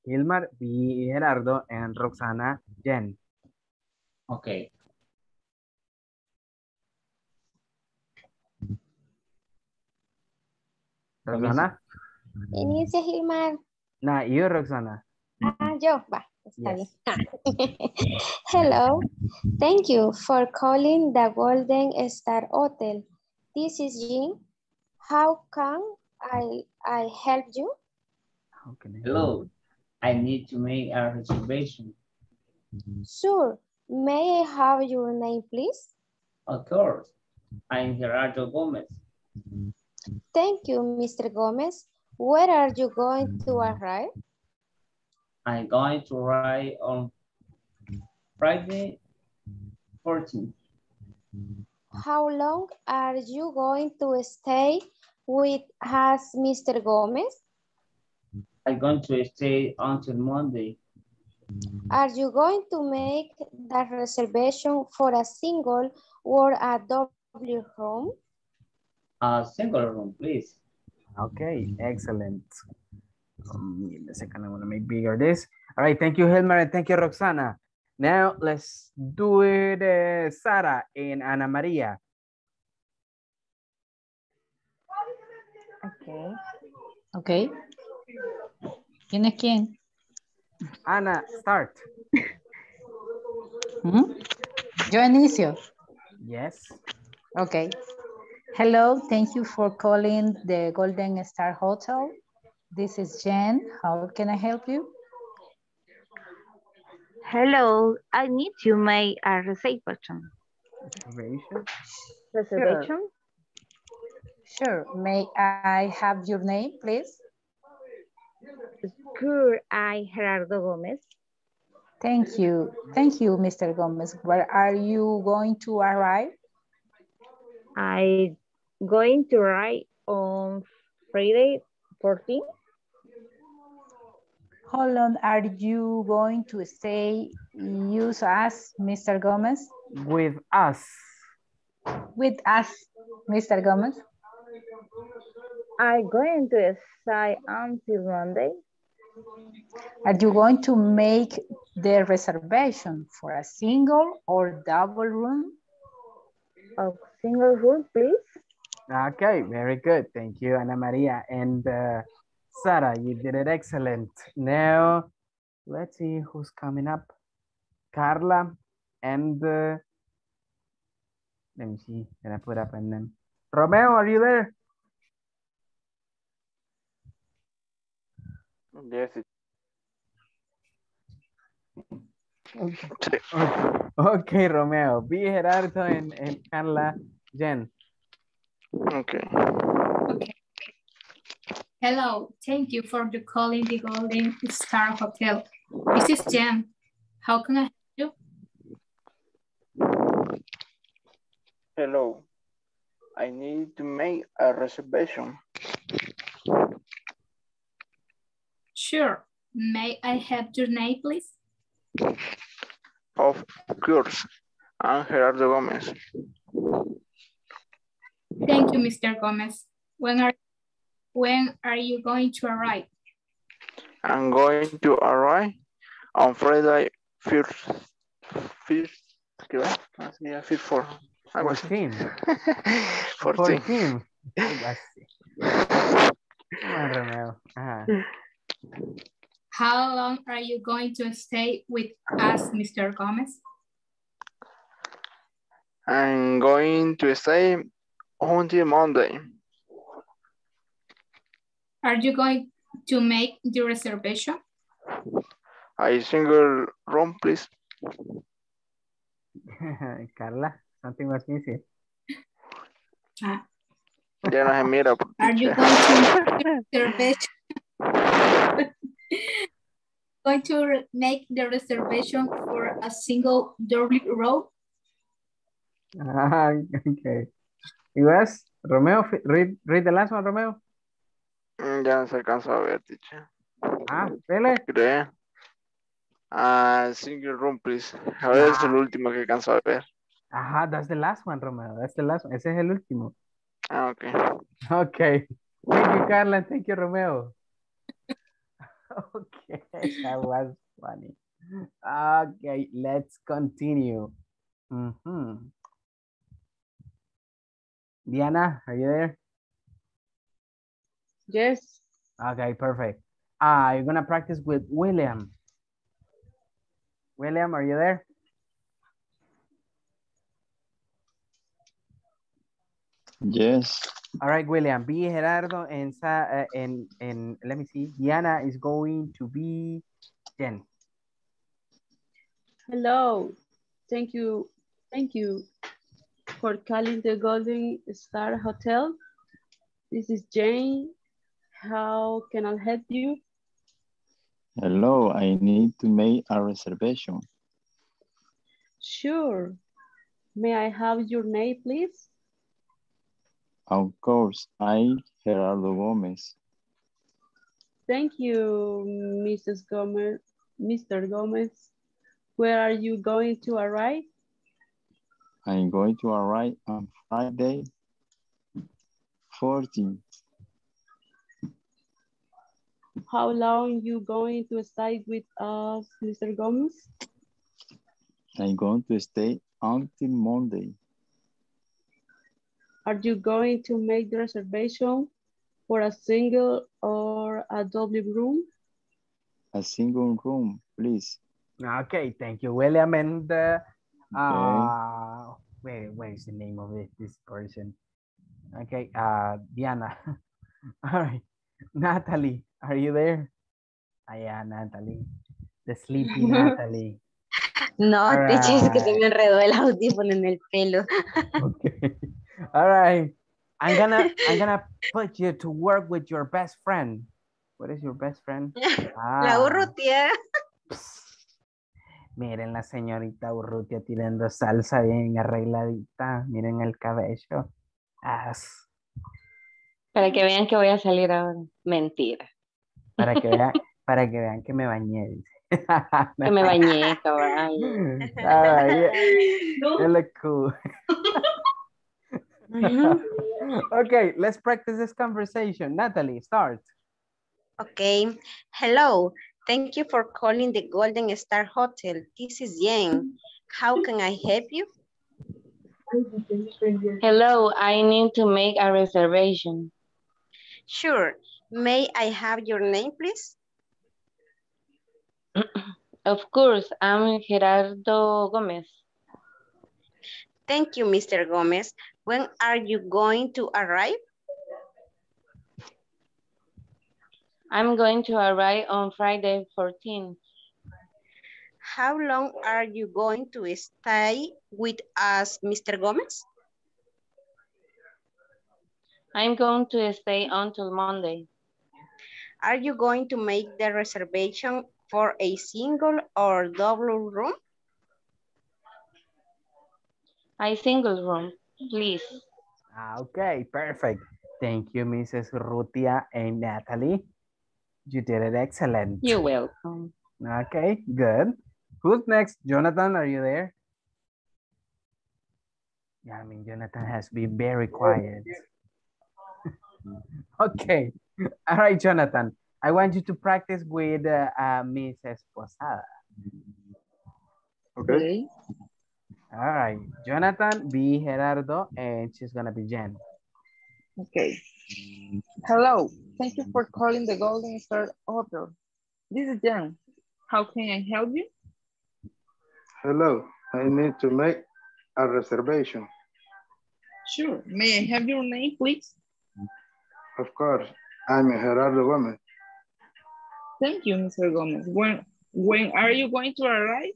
Hilmar B, Gerardo, and Roxana Jen. Okay. Roxana. Inicia Hilmar. No, you, Roxana. Ah, yo, va. Yes. Hello. Thank you for calling the Golden Star Hotel. This is Jean. How can I help you? Hello. I need to make a reservation. Sure. May I have your name, please? Of course. I'm Gerardo Gomez. Thank you, Mr. Gomez. Where are you going to arrive? I'm going to arrive on Friday 14th. How long are you going to stay with us, Mr. Gomez? I'm going to stay until Monday. Are you going to make the reservation for a single or a double room? A single room, please. Okay, excellent. In a second, I want to make bigger this. All right, thank you, Hilmar, and thank you, Roxana. Now let's do it, Sara and Ana Maria. Okay. Okay. ¿Quién es quién? Ana, start. ¿Mm? Yo inicio. Yes. Okay. Hello, thank you for calling the Golden Star Hotel. This is Jen. How can I help you? Hello, I need to make a reservation. Reservation? Sure. May I have your name, please? Sure, I Gerardo Gomez. Thank you. Thank you, Mr. Gomez. Where are you going to arrive? I'm going to arrive on Friday 14th. How long are you going to stay with us, Mr. Gomez? With us. With us, Mr. Gomez. I'm going to stay until Monday. Are you going to make the reservation for a single or double room? A single room, please. Okay, very good. Thank you, Ana Maria. And Sara, you did it excellent. Now, let's see who's coming up. Carla and, let me see, can I put up a name? Romeo, are you there? Yes. Okay, Romeo. B, Gerardo, and Carla, Jen. Okay. Okay. Hello, thank you for the calling the Golden Star Hotel. This is Jen. How can I help you? Hello, I need to make a reservation. Sure, may I have your name, please? Of course, I'm Gerardo Gomez. Thank you, Mr. Gomez. When are you going to arrive? I'm going to arrive on Friday 14. How long are you going to stay with us, Mr. Gomez? I'm going to stay until Monday. Are you going to make the reservation? A single room, please. Carla, something was missing. Are you going to make the reservation for a single double room? Okay. Yes, Romeo, read the last one, Romeo. Ya no se alcanzó a ver, teacher. Ah, vele. Single room, please. A ver, es el último que alcanzó a ver. Ajá, that's the last one, Romeo. That's the last one. Ese es el último. Okay. Okay. Thank you, Carla, and thank you, Romeo. Okay, that was funny. Okay, let's continue. Diana, are you there? Yes. Okay, perfect. You're gonna practice with William. William, are you there? Yes. All right, William. B, Gerardo, and let me see. Diana is going to be 10. Hello. Thank you. Thank you for calling the Golden Star Hotel. This is Jane. How can I help you? Hello. I need to make a reservation. Sure. May I have your name, please? Of course, I, Gerardo Gomez. Thank you, Mrs. Gomez. Mr. Gomez, where are you going to arrive? I'm going to arrive on Friday, 14. How long are you going to stay with us, Mr. Gomez? I'm going to stay until Monday. Are you going to make the reservation for a single or a double room? A single room, please. Okay, thank you, William. And where is the name of it, this person? Okay, Diana. All right, Natalie, are you there? Yeah, Natalie, the sleepy Natalie. No, teacher, es que se me enredó el audífono en el pelo. Okay. All right, I'm gonna put you to work with your best friend. What is your best friend? La Urrutia. Miren la señorita Urrutia tirando salsa bien arregladita. Miren el cabello. As. Para que vean que voy a salir ahora. Mentira. Para que vean que me bañé. Que me bañé, cabrón. All right, you look cool. Okay, let's practice this conversation. Natalie, start. Okay. Hello. Thank you for calling the Golden Star Hotel. This is Yen. How can I help you? Hello. I need to make a reservation. Sure. May I have your name, please? Of course. I'm Gerardo Gomez. Thank you, Mr. Gomez. When are you going to arrive? I'm going to arrive on Friday, 14. How long are you going to stay with us, Mr. Gomez? I'm going to stay until Monday. Are you going to make the reservation for a single or double room? A single room, please. Okay, perfect. Thank you, Mrs. Urrutia and Natalie. You did it excellent. You're welcome. Okay, good. Who's next? Jonathan, are you there? Yeah, I mean, Jonathan has to be very quiet. Okay. All right, Jonathan. I want you to practice with Mrs. Posada. Okay. All right, Jonathan, B, Gerardo, and she's gonna be Jen. Okay. Hello, thank you for calling the Golden Star Hotel. This is Jen. How can I help you? Hello, I need to make a reservation. Sure, may I have your name, please? Of course, I'm Gerardo Gomez. Thank you, Mr. Gomez. When are you going to arrive?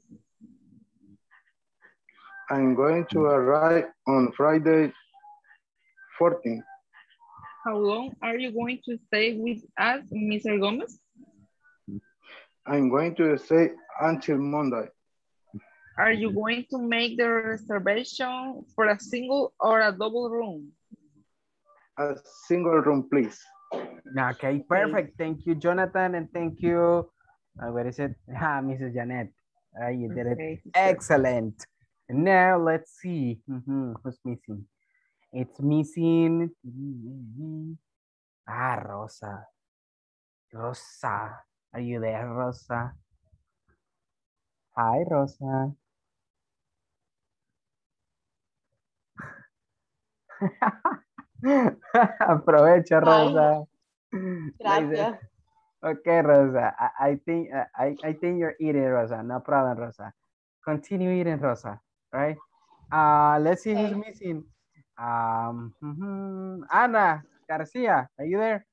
I'm going to arrive on Friday, 14. How long are you going to stay with us, Mr. Gomez? I'm going to stay until Monday. Are you going to make the reservation for a single or a double room? A single room, please. Okay, perfect. Thank you, Jonathan, and thank you. Where is it? Mrs. Janet. You did it. Excellent. Now let's see who's missing. It's missing. Ah, Rosa. Rosa. Are you there, Rosa? Hi, Rosa. Aprovecha, Rosa. Gracias. Okay, Rosa. I think you're eating, Rosa. No problem, Rosa. Continue eating, Rosa. Right? Let's see who's missing. Ana Garcia, are you there?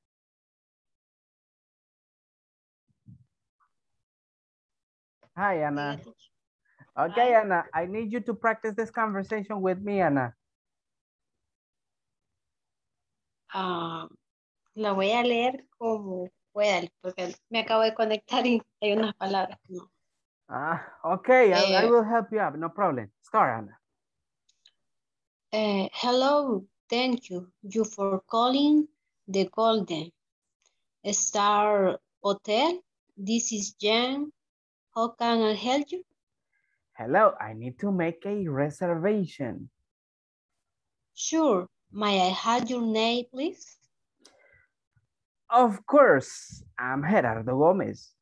Hi, Ana. Okay, Ana. I need you to practice this conversation with me, Ana. La voy a leer como pueda, porque me acabo de conectar y hay unas palabras que no. Okay, I will help you out. No problem. Start, Ana. Hello, thank you for calling the Golden Star Hotel. This is Jan. How can I help you? Hello, I need to make a reservation. Sure. May I have your name, please? Of course, I'm Gerardo Gomez.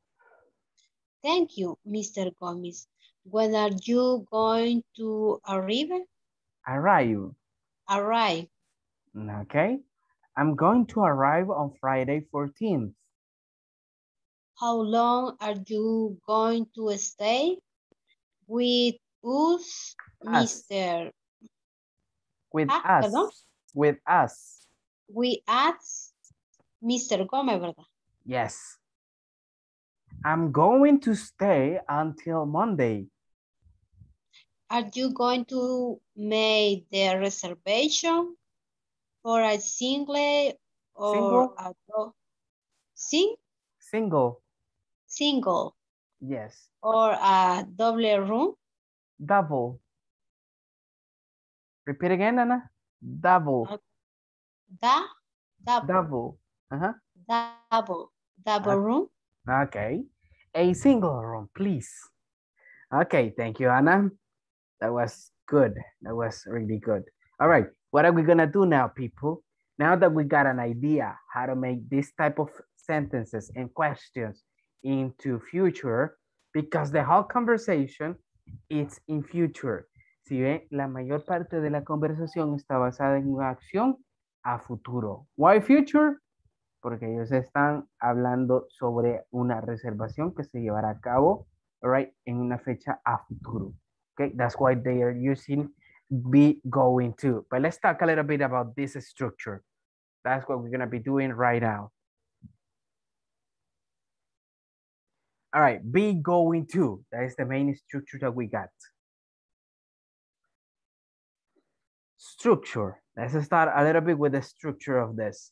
Thank you, Mr. Gomez. When are you going to arrive? Arrive. Okay. I'm going to arrive on Friday 14th. How long are you going to stay with us, Mr. With us, Mr. Gomez, ¿verdad? Yes. I'm going to stay until Monday. Are you going to make the reservation for a single or a double? Single. Yes. Or a double room? Double. Repeat again, Ana. Double. Double. Uh-huh. Double room. Okay. A single room, please. Okay, thank you, Ana. That was good. That was really good. All right, what are we gonna do now, people? Now that we got an idea how to make this type of sentences and questions into future, because the whole conversation is in future. Si ven, la mayor parte de la conversación está basada en una acción a futuro. Why future? Porque ellos están hablando sobre una reservación que se llevará a cabo, right, en una fecha a futuro. Okay, that's why they are using be going to. But let's talk a little bit about this structure. That's what we're gonna be doing right now. All right, be going to. That is the main structure that we got. Structure. Let's start a little bit with the structure of this.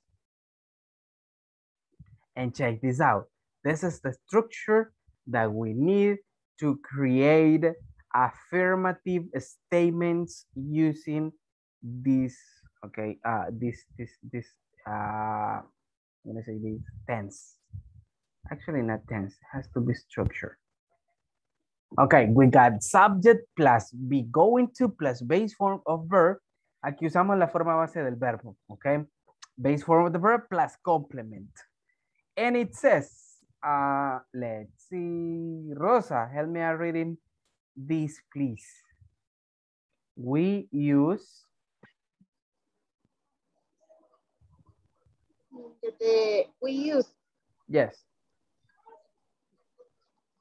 And check this out. This is the structure that we need to create affirmative statements using this. Okay, I'm gonna say this tense. Actually, not tense. It has to be structured. Okay, we got subject plus be going to plus base form of verb. Aquí usamos la forma base del verbo. Okay, base form of the verb plus complement. And it says, let's see, Rosa, help me out reading this, please. We use yes.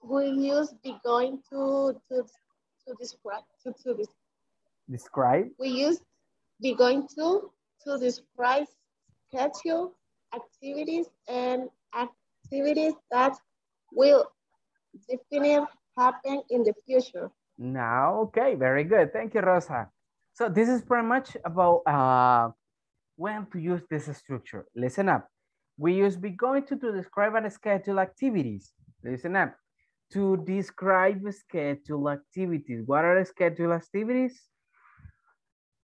We use be going to describe describe. We use be going to describe schedule activities and activities that will definitely happen in the future. Now, okay, very good. Thank you, Rosa. So this is pretty much about when to use this structure. Listen up. We use be going to describe and schedule activities. Listen up. To describe schedule activities. What are the schedule activities?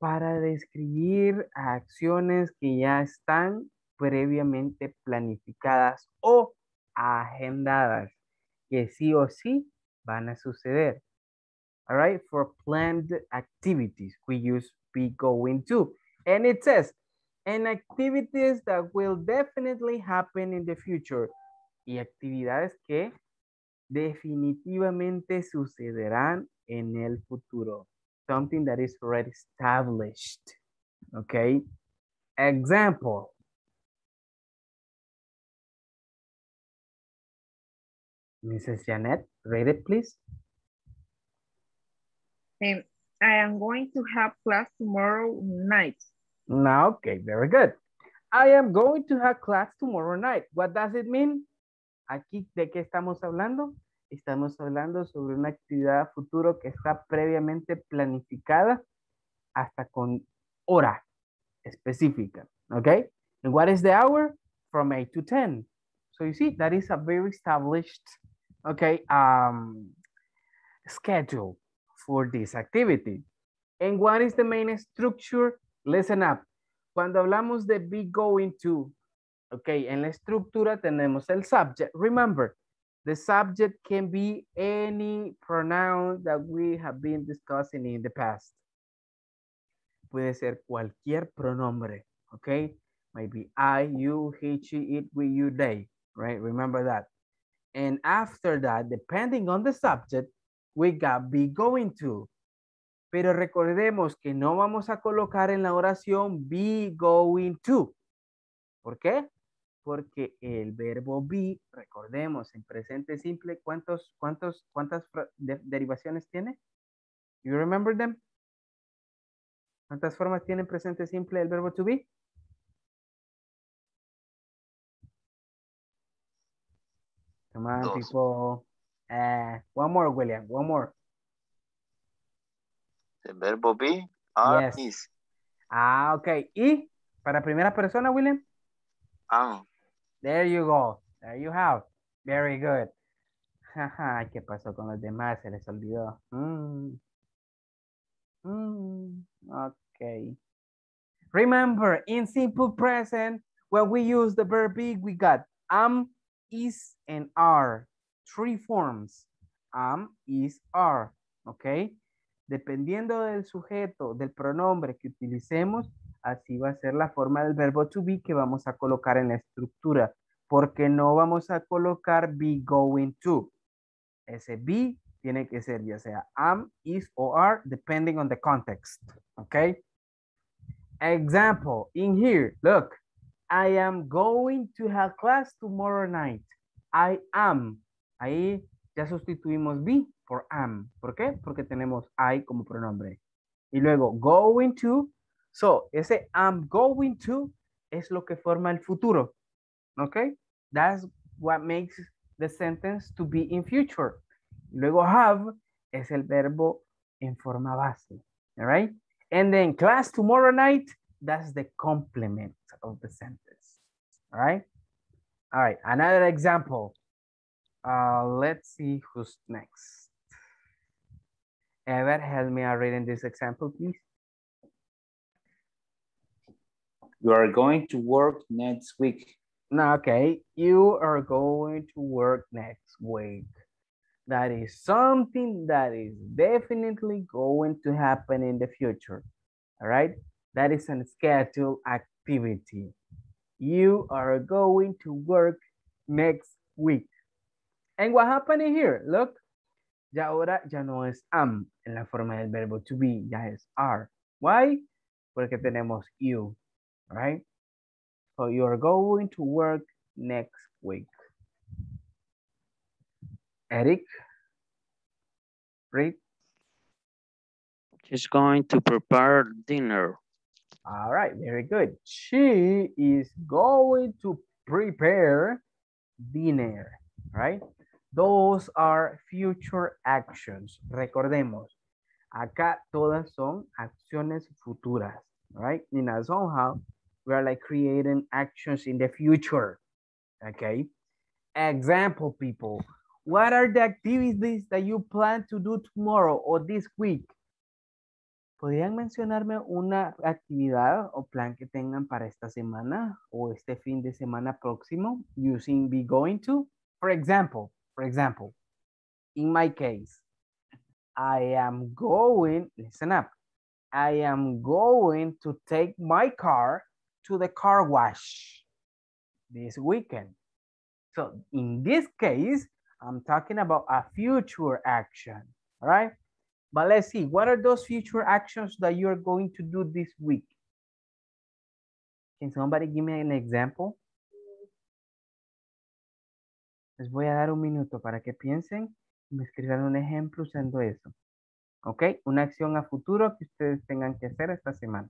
Para describir acciones que ya están previamente planificadas o agendadas, que sí o sí van a suceder. All right, for planned activities, we use be going to. And it says, and activities that will definitely happen in the future. Y actividades que definitivamente sucederán en el futuro. Something that is already established. Okay. Example. Mrs. Janet, read it, please. I am going to have class tomorrow night. Now, okay, very good. I am going to have class tomorrow night. What does it mean? Aquí, ¿de qué estamos hablando? Estamos hablando sobre una actividad futuro que está previamente planificada hasta con hora específica, okay? And what is the hour? From 8 to 10. So you see, that is a very established, okay, schedule for this activity. And what is the main structure? Listen up. Cuando hablamos de be going to, okay, en la estructura tenemos el subject. Remember, the subject can be any pronoun that we have been discussing in the past. Puede ser cualquier pronombre, okay? Maybe I, you, he, she, it, we, you, they, right? Remember that. And after that, depending on the subject, we got be going to. Pero recordemos que no vamos a colocar en la oración be going to. ¿Por qué? Porque el verbo be, recordemos, en presente simple, ¿cuántas derivaciones tiene? You remember them? ¿Cuántas formas tiene en presente simple el verbo to be? Come on, dos. People. One more, William, one more. El verbo be, are, yes. Is. Ah, ok. ¿Y para primera persona, William? Ah. There you go. There you have. Very good. Jaja, ¿qué pasó con los demás? Se les olvidó. Ok. Remember, in simple present, when we use the verb be, we got am, is, and are. Three forms. Am, is, are. Ok. Dependiendo del sujeto, del pronombre que utilicemos, así va a ser la forma del verbo to be que vamos a colocar en la estructura, porque no vamos a colocar be going to. Ese be tiene que ser ya sea am, is, or are, depending on the context, okay? Example, in here, look, I am going to have class tomorrow night. I am. Ahí ya sustituimos be por am. ¿Por qué? Porque tenemos I como pronombre. Y luego going to. So, ese I'm going to es lo que forma el futuro. Okay? That's what makes the sentence to be in future. Luego have es el verbo en forma base. All right? And then class tomorrow night, that's the complement of the sentence. All right? All right. Another example. Let's see who's next. Ever, help me out reading this example, please. You are going to work next week. No, okay. You are going to work next week. That is something that is definitely going to happen in the future. All right? That is a scheduled activity. You are going to work next week. And what happened here? Look, ya ahora ya no es am en la forma del verbo to be, ya es are. Why? Porque tenemos you, right? So you are going to work next week. Eric, read. She's going to prepare dinner. All right, very good. She is going to prepare dinner, right? Those are future actions. Recordemos, acá todas son acciones futuras, right? In a somehow, we are like creating actions in the future, okay? Example, people, what are the activities that you plan to do tomorrow or this week? ¿Podrían mencionarme una actividad o plan que tengan para esta semana o este fin de semana próximo using be going to? For example, in my case, I am going, listen up, I am going to take my car to the car wash this weekend. So in this case, I'm talking about a future action, all right? But let's see, what are those future actions that you're going to do this week? Can somebody give me an example? Les voy a dar un minuto para que piensen y me escriban un ejemplo usando eso. ¿Ok? Una acción a futuro que ustedes tengan que hacer esta semana.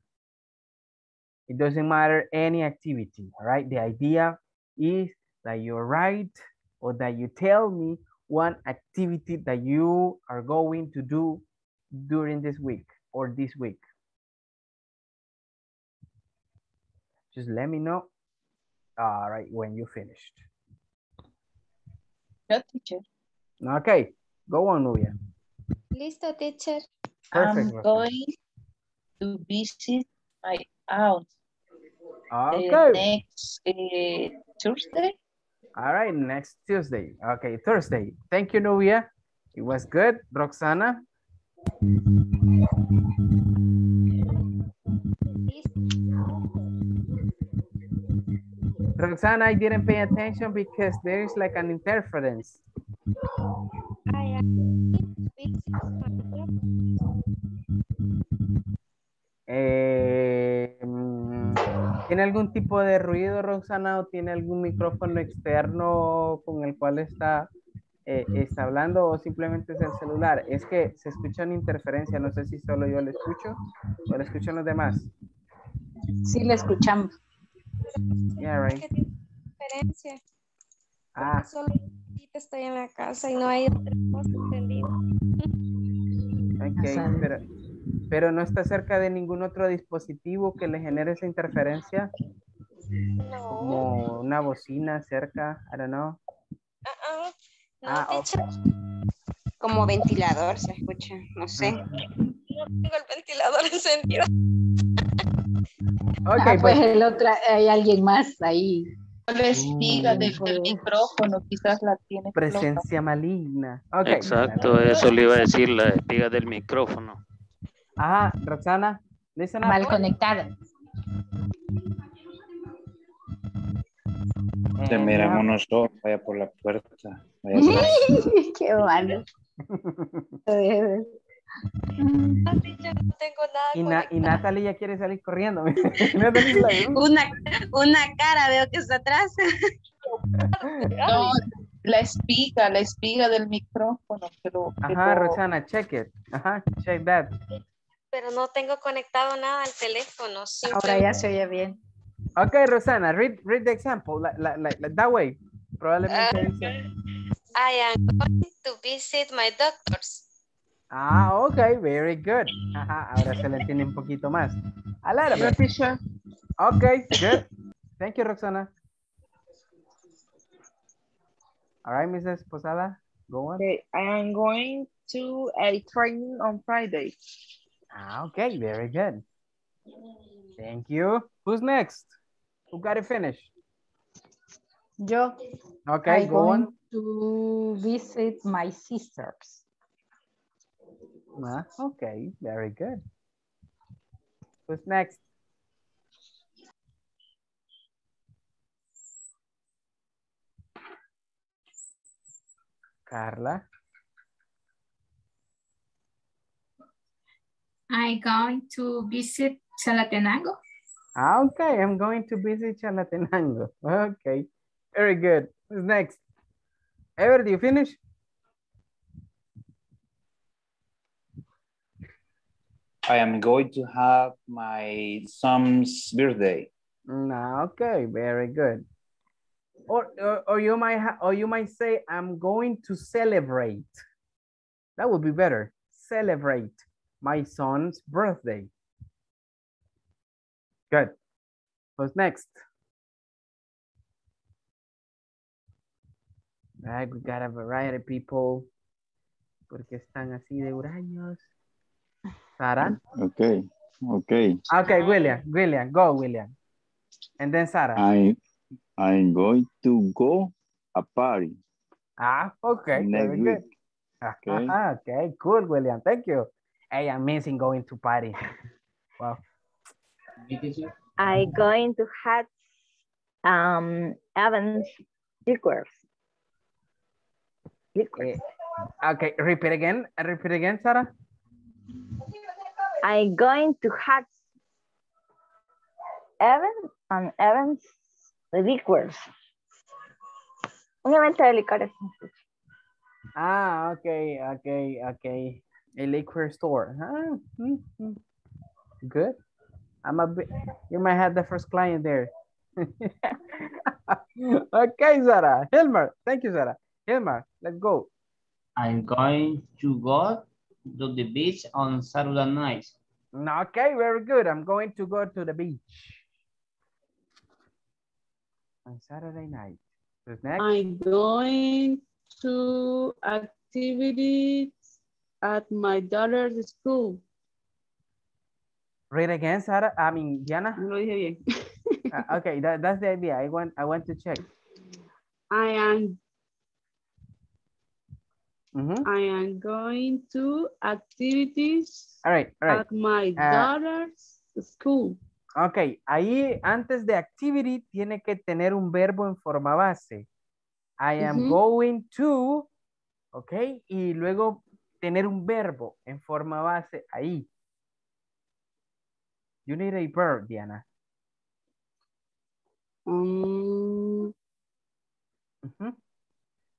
It doesn't matter any activity, all right? The idea is that you write or that you tell me one activity that you are going to do during this week or this week. Just let me know, all right, when you finished. No, teacher. Okay, go on, Nubia. Listo, teacher. Perfect. I'm going to visit my aunt. Okay. Next Tuesday. All right, next Tuesday. Okay, Thursday. Thank you, Nubia. It was good. Roxana? Roxana, I didn't pay attention because there is like an interference. I ¿Tiene algún tipo de ruido, Roxana, o tiene algún micrófono externo con el cual está hablando, o simplemente es el celular? Es que se escucha una interferencia, no sé si solo yo lo escucho o lo escuchan los demás. Sí, lo escuchamos. Yeah, right. ¿Qué diferencia? Ah. Solo estoy en la casa y no hay otra cosa entendida. Okay, pero no está cerca de ningún otro dispositivo que le genere esa interferencia. No. Como una bocina cerca, I don't know. No, okay. Como ventilador se escucha, no sé. No tengo el ventilador encendido. Okay, pues el otro, hay alguien más ahí. No les diga del micrófono, quizás la tiene. Presencia maligna. Okay. Exacto, eso le iba a decir, la espiga del micrófono. Ajá, Roxana. Mal conectada. Te miramos nosotros, vaya por la puerta. Qué malo. No tengo nada y Natalie ya quiere salir corriendo. una cara veo que está atrás. No, la espiga del micrófono. Ajá, Roxana, check it. Ajá, check that. Pero no tengo conectado nada al teléfono. Ahora ya se oye bien. Ok, Roxana, read the example. That way. Probablemente I am going to visit my doctors. Ah, ok, very good. Ajá, ahora se le entiende un poquito más. A la hora. Ok, good. Thank you, Roxana. All right, Mrs. Posada, go on. Okay, I am going to a training on Friday. Ah, ok, very good. Thank you. Who's next? Who got it finished? Yo. Okay, go on. To visit my sisters. Okay, very good. Who's next? Carla. I'm going to visit Chalatenango. Okay, I'm going to visit Chalatenango. Okay, very good. Who's next? Ever, do you finish? I am going to have my son's birthday. Okay, very good. Or you might say, I'm going to celebrate. That would be better. Celebrate my son's birthday. Good. What's next? All right, we got a variety of people. Porque están así de huraños. Sarah? Okay, William, go, William. And then Sarah. I'm going to go a party. Okay, very good. Okay, cool, William, thank you. Hey, I'm missing going to party. Wow. I going to have Evans liquors. Okay, repeat again. Repeat again, Sarah. I going to have Evans and Evans liquors. Un evento de licores. Ah, okay, okay, okay. A liquor store. Huh? Mm-hmm. Good. I'm a bit, you might have the first client there. Okay, Zara. Hilmar. Thank you, Zara. Hilmar, let's go. I'm going to go to the beach on Saturday night. Okay, very good. I'm going to go to the beach on Saturday night. What's next? I'm going to activities at my daughter's school. Read again, Sarah. I mean, Diana. No lo dije bien. Okay, that's the idea. I want to check. I am going to activities. All right. At my daughter's school. Okay, ahí antes de activity tiene que tener un verbo en forma base. I am going to, okay, y luego tener un verbo en forma base ahí. You need a verb, Diana.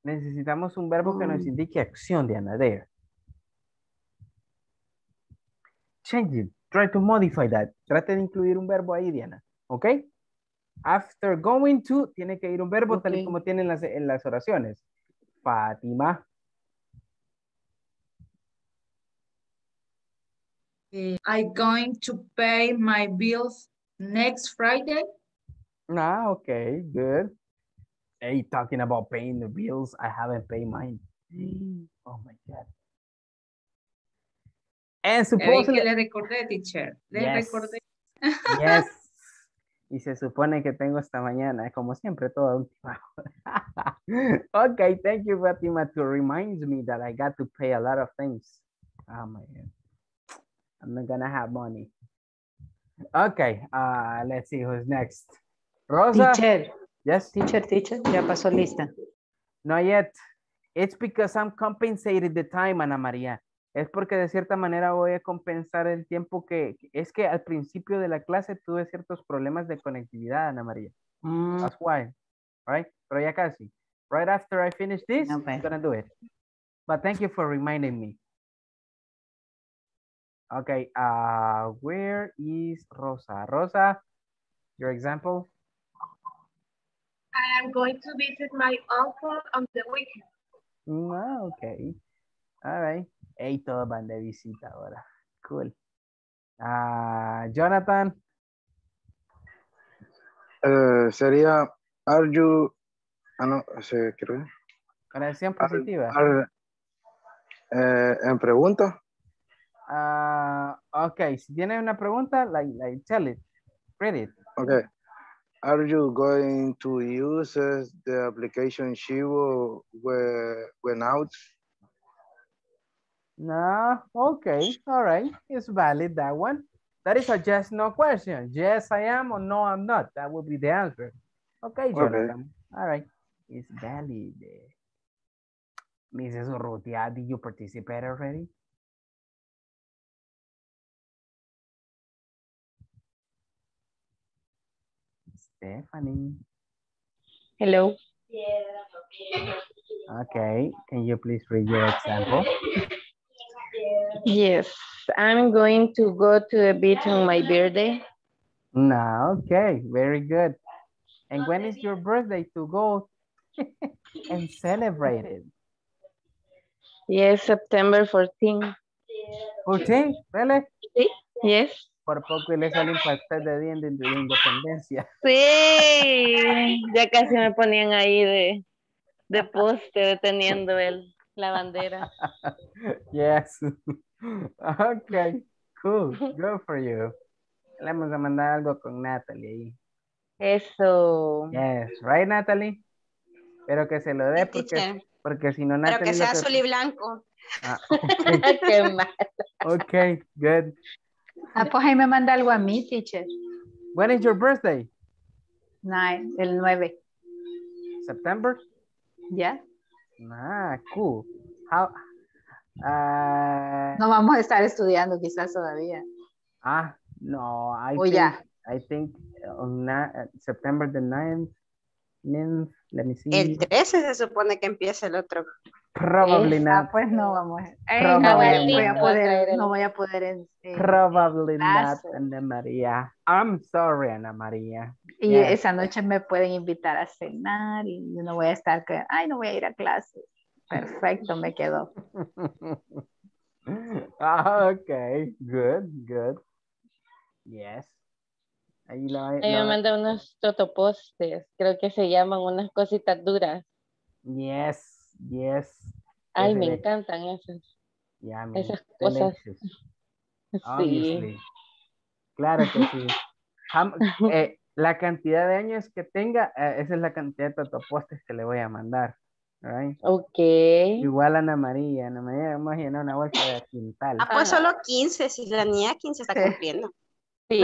Necesitamos un verbo que nos indique acción, Diana, there. Change it. Try to modify that. Trate de incluir un verbo ahí, Diana. ¿Ok? After going to, tiene que ir un verbo tal y como tienen en las oraciones. Fátima. I'm going to pay my bills next Friday. Ah, okay, good. Hey, talking about paying the bills, I haven't paid mine. Oh my God. And supposedly... le recordé, teacher. Le recordé. Yes. Y se supone que tengo esta mañana, como siempre, toda última hora. Okay, thank you, Fatima, to remind me that I got to pay a lot of things. Oh my God. I'm not gonna have money. Okay, let's see who's next. Rosa. Teacher. Yes. Teacher. Ya pasó lista. Not yet. It's because I'm compensating the time, Ana María. Es porque de cierta manera voy a compensar el tiempo que... Es que al principio de la clase tuve ciertos problemas de conectividad, Ana María. That's why. Right? Pero ya casi. Right after I finish this, I'm gonna do it. But thank you for reminding me. Okay. Where is Rosa? Rosa, your example? I am going to visit my uncle on the weekend. Okay. All right. Hey, todos van de visita ahora. Cool. Jonathan. Sería, are you, no sé, creo. Oración positiva. En pregunta. Okay, si tiene una pregunta, like tell it. Read it. Okay. Are you going to use the application Shivo when out? No, okay, all right, it's valid, that one. That is a yes, no question. Yes, I am, or no, I'm not. That will be the answer. Okay, Jonathan, all right, it's valid. Mrs. Urrutia, did you participate already? Stephanie. Hello. Yeah. Okay, can you please read your example? Yes, I'm going to go to the beach on my birthday. No, okay, very good. And when is your birthday to go and celebrate it? Yes, September 14th. 14th? Really? Sí. Yes. Por poco y le sale un pastel de día de independencia. Sí, ya casi me ponían ahí de poste deteniendo la bandera. Yes. Okay, cool. Good for you. Le vamos a mandar algo con Natalie ahí. Eso. Yes, right, Natalie? Pero que se lo dé porque si no Natalie... Pero que sea azul y blanco. Ah, okay. Qué mal. Okay, good. Ah, pues ahí me manda algo a mí, teacher. When is your birthday? El 9. September? Yeah. Ah, cool. How? No vamos a estar estudiando quizás todavía. Ah, no. I think on September the 9th. Let me see. El 13 se supone que empieza el otro. Probably not. Pues no vamos. No voy a poder. Probably not, Ana María. I'm sorry, Ana María. Y esa noche me pueden invitar a cenar y yo no voy a estar que, ay, no voy a ir a clase. Perfecto, me quedo. Okay, good. Yes. Ahí me mandé unos totopostes, creo que se llaman unas cositas duras. Yes. Ay, me encantan esas. Yeah, esas cosas. Obviously. Sí. Claro que sí. La cantidad de años que tenga, esa es la cantidad de totopostes que le voy a mandar. Right. Okay. Igual Ana María, vamos a llenar una bolsa de quintal. Ah, pues solo 15, si la niña 15 está cumpliendo. Sí.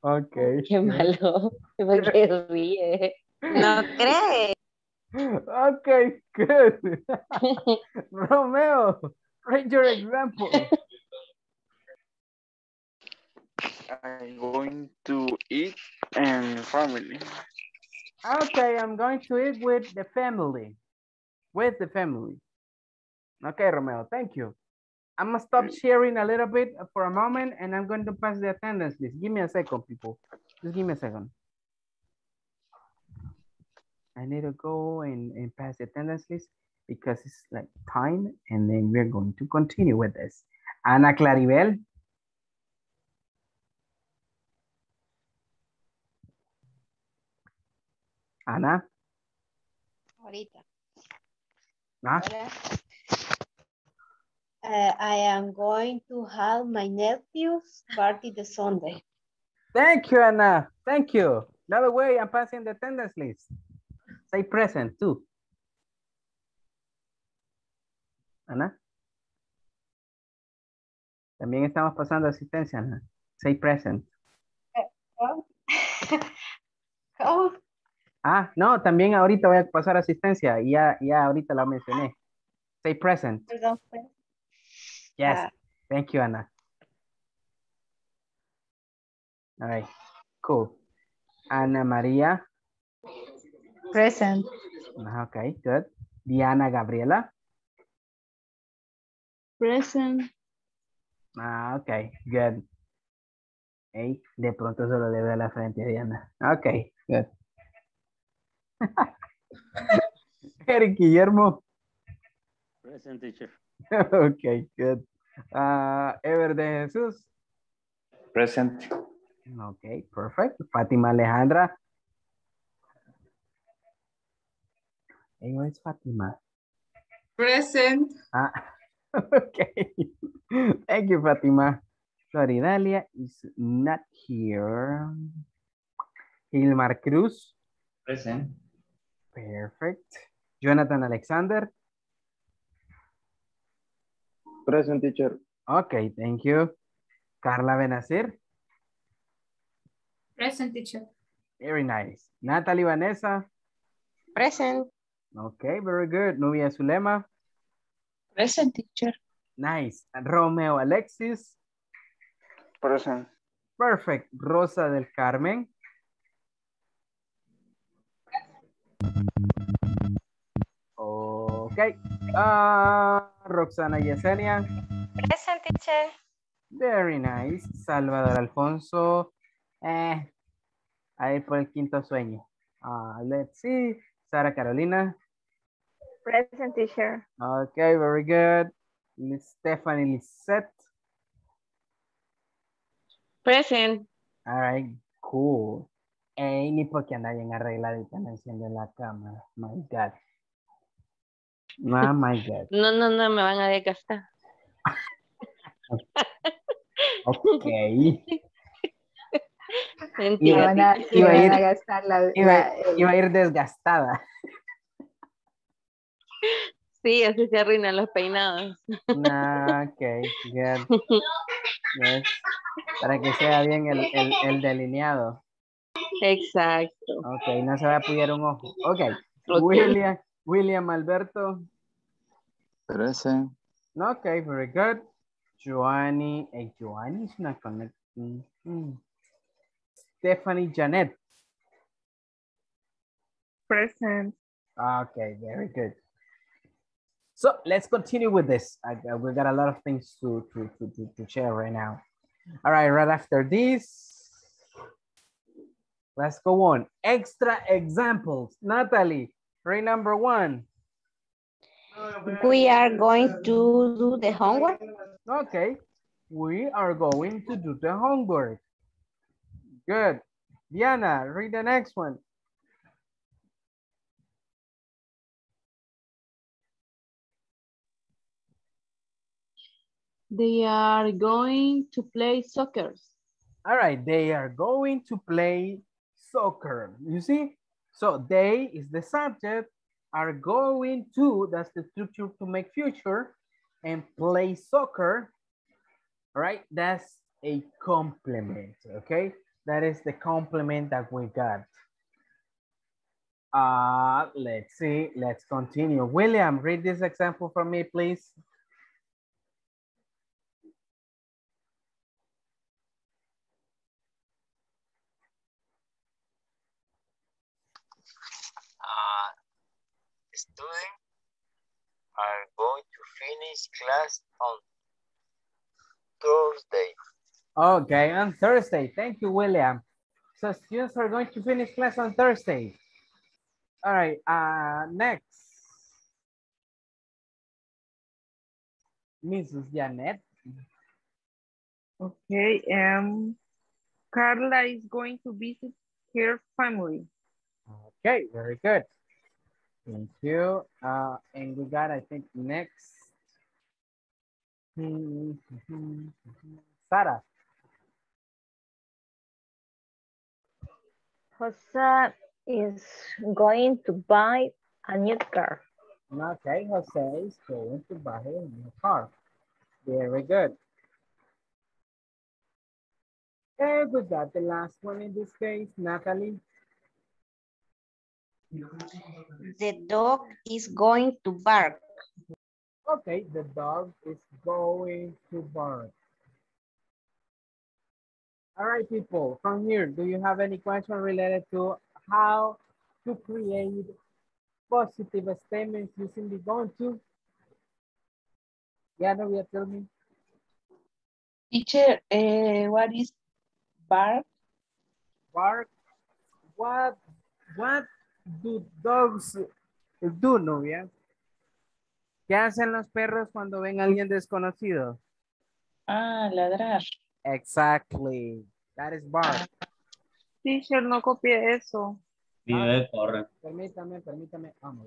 Okay. Qué malo. Porque ríe. No cree. Okay, good. Romeo, read your example. I'm going to eat and family. Okay, I'm going to eat with the family. Okay, Romeo, thank you. I'm going to stop sharing a little bit for a moment and I'm going to pass the attendance list. Give me a second, people. Just give me a second. I need to go and pass the attendance list because it's like time and then we're going to continue with this. Ana Claribel. Ana. Ahorita. Hola. I am going to have my nephew's party this Sunday. Thank you, Ana. Thank you. Another way I'm passing the attendance list. Stay present too. Ana. También estamos pasando asistencia, Ana. Stay present. ¿Cómo? Ah, no, también ahorita voy a pasar asistencia. Ya ahorita la mencioné. Stay present. Perdón. Yes, thank you, Ana. All right, cool. Ana Maria. Present. Okay, good. Diana Gabriela. Present. Okay, good. Hey, de pronto solo le veo a la frente, Diana. Okay, good. Eric Guillermo. Present, teacher. Okay, good. Ever de Jesus. Present. Okay, perfect. Fátima Alejandra. Hey, where's Fátima? Present. Okay. Thank you, Fátima. Floridalia is not here. Hilmar Cruz. Present. Perfect. Jonathan Alexander. Present, teacher. Okay, thank you. Carla Benacir. Present, teacher. Very nice. Natalie Vanessa. Present. Okay, very good. Nubia Zulema. Present, teacher. Nice. Romeo Alexis. Present. Perfect. Rosa del Carmen. Okay. Roxana Yesenia. Present, teacher. Very nice. Salvador Alfonso. Ahí por el quinto sueño. Let's see. Sara Carolina. Present, teacher. Okay, very good. Stephanie Lisette. Present. All right, cool. Ni porque andan arregladita enciendo la cámara. My God. Oh my God. No, me van a desgastar. Ok. Iba a ir desgastada. Sí, así se arruinan los peinados. Nah, ok, good. Yes. Para que sea bien el delineado. Exacto. Ok, no se va a apoyar un ojo. Ok. William Alberto. Present. Ok, very good. Joanny. Hey, Joanny is not connecting. Stephanie Jeanette. Present. Okay, very good. So let's continue with this. We've got a lot of things to share right now. All right, right after this, let's go on. Extra examples. Natalie, grade number 1. We are going to do the homework. Okay, we are going to do the homework. Good. Diana, read the next one. They are going to play soccer. All right, they are going to play soccer. You see? So they is the subject, are going to, that's the structure to make future, and play soccer. All right, that's a complement, okay? That is the complement that we got. Let's see, let's continue. William, read this example for me, please. Students are going to finish class on Thursday. Okay, on Thursday. Thank you, William. So students are going to finish class on Thursday. All right, next. Mrs. Janet. Okay, Carla is going to visit her family. Okay, very good. Thank you. And we got, I think, next. Sara. Jose is going to buy a new car. Okay, Jose is going to buy a new car. Very good. And we got the last one in this case, Natalie. The dog is going to bark. Okay, the dog is going to bark. All right, people, from here, do you have any question related to how to create positive statements using the going to? Yeah, Nubia, tell me. Teacher, what is bark? Bark? What do dogs do, Nubia? ¿Qué hacen los perros cuando ven a alguien desconocido? Ah, ladrar. Exactly. That is bark. Teacher, no copie eso. Correcto. Permítame. Vamos.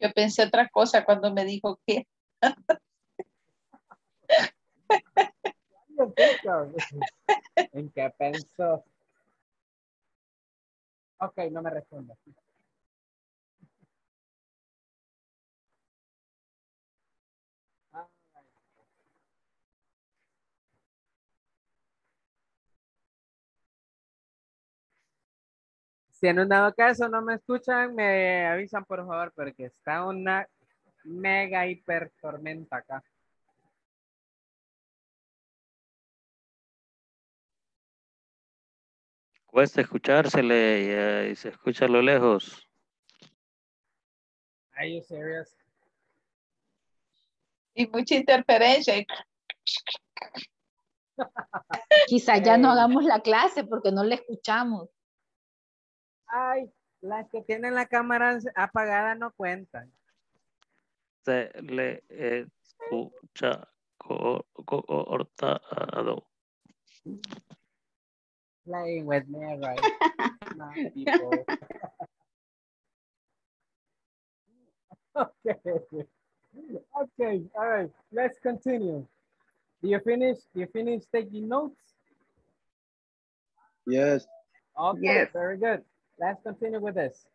Yo pensé otra cosa cuando me dijo que. ¿En qué pensó? Ok, no me responda. Si en un dado caso no me escuchan, me avisan por favor, porque está una mega hiper tormenta acá. Cuesta escuchársele y se escucha a lo lejos. Are you serious? Y mucha interferencia. Quizá ya no hagamos la clase porque no le escuchamos. Ay, las que tienen la cámara apagada no cuentan. Se le escucha cortado. Playing with me, right? Not people. Okay, all right, let's continue. Do you finish taking notes? Yes. Okay, yes. Very good. Let's continue with this.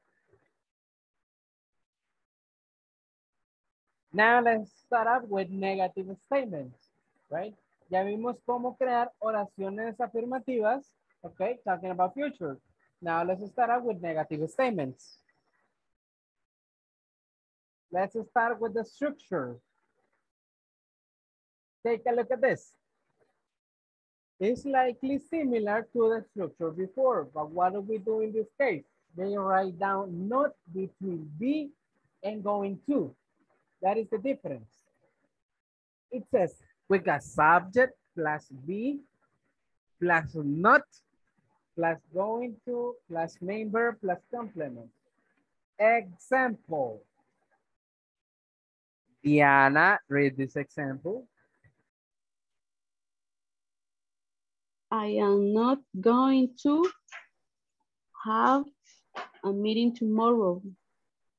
Now let's start up with negative statements, right? Ya vimos cómo crear oraciones afirmativas, okay, talking about future. Now let's start up with negative statements. Let's start with the structure. Take a look at this. It's likely similar to the structure before, but what do we do in this case? They write down not between be and going to. That is the difference. It says we got subject plus be plus not plus going to plus main verb plus complement. Example. Diana, read this example. I am not going to have a meeting tomorrow.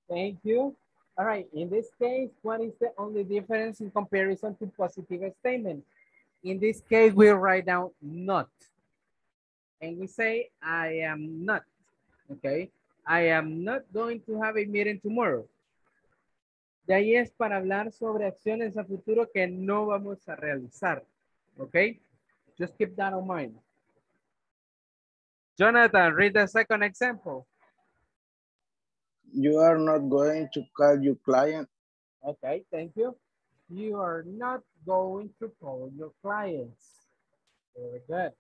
Thank you. All right, in this case, what is the only difference in comparison to positive statements? In this case, we write down not. And we say, I am not, okay? I am not going to have a meeting tomorrow. De ahí es para hablar sobre acciones a futuro que no vamos a realizar, okay? Just keep that in mind. Jonathan, read the second example. You are not going to call your client. Okay, thank you. You are not going to call your clients. Very good.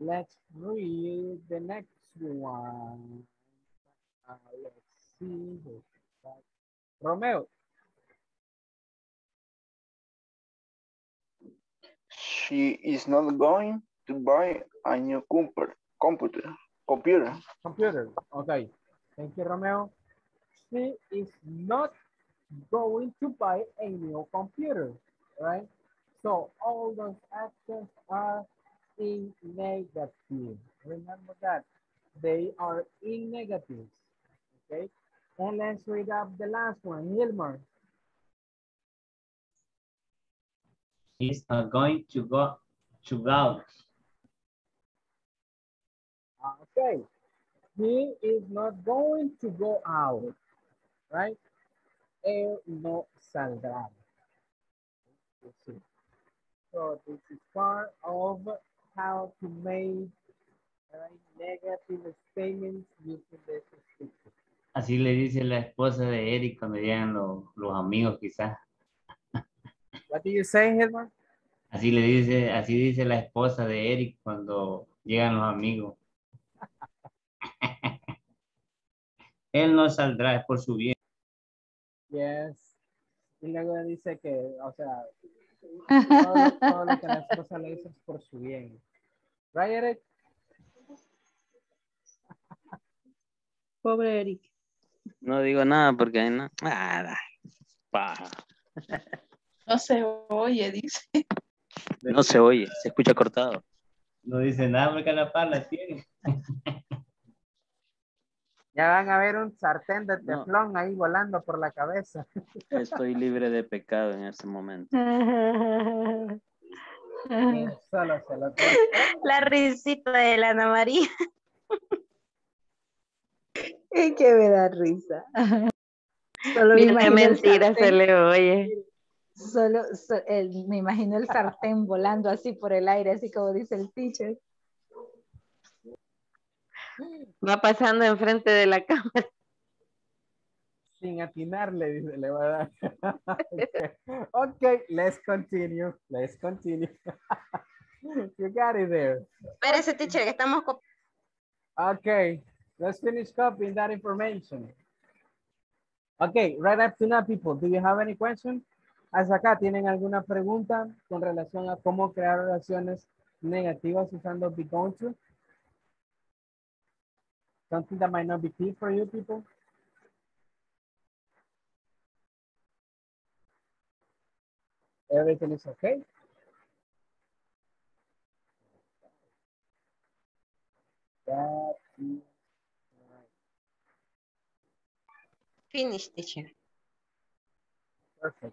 Let's read the next one. Let's see. Romeo. She is not going to buy a new computer. Computer, okay. Thank you, Romeo. She is not going to buy a new computer, right? So all those actions are in negative. Remember that. They are in negatives, okay? And let's read up the last one, Hilmar. He's not going to go out. Okay. He is not going to go out, right? Él no saldrá. So this is part of how to make negative statements using this structure. Así le dice la esposa de Eric cuando llegan los amigos, quizás. What do you say, Hilmar? Así dice la esposa de Eric cuando llegan los amigos. Él no saldrá, es por su bien. Yes. Y luego dice que, o sea, todo lo que la esposa le dice es por su bien. Right, Eric? Pobre Eric. No digo nada porque no. Nada. Paja. No se oye, dice. No se oye, se escucha cortado. No dice nada porque la pala tiene. Ya van a ver un sartén de teflón ahí volando por la cabeza. Estoy libre de pecado en este momento. Solo. La risita de la Ana María. Es que me da risa. Solo mira qué mentira se le oye. Me imagino el sartén volando así por el aire, así como dice el teacher. Va pasando enfrente de la cámara. Sin atinarle, dice, le va a dar. Okay, let's continue. You got it there. Espérese, teacher, que estamos... Okay, let's finish copying that information. Okay, right up to now, people, do you have any questions? Hasta acá, ¿tienen alguna pregunta con relación a cómo crear oraciones negativas usando be going to? Something that might not be key for you people? Everything is okay? That is right. Finished, teacher. Perfect.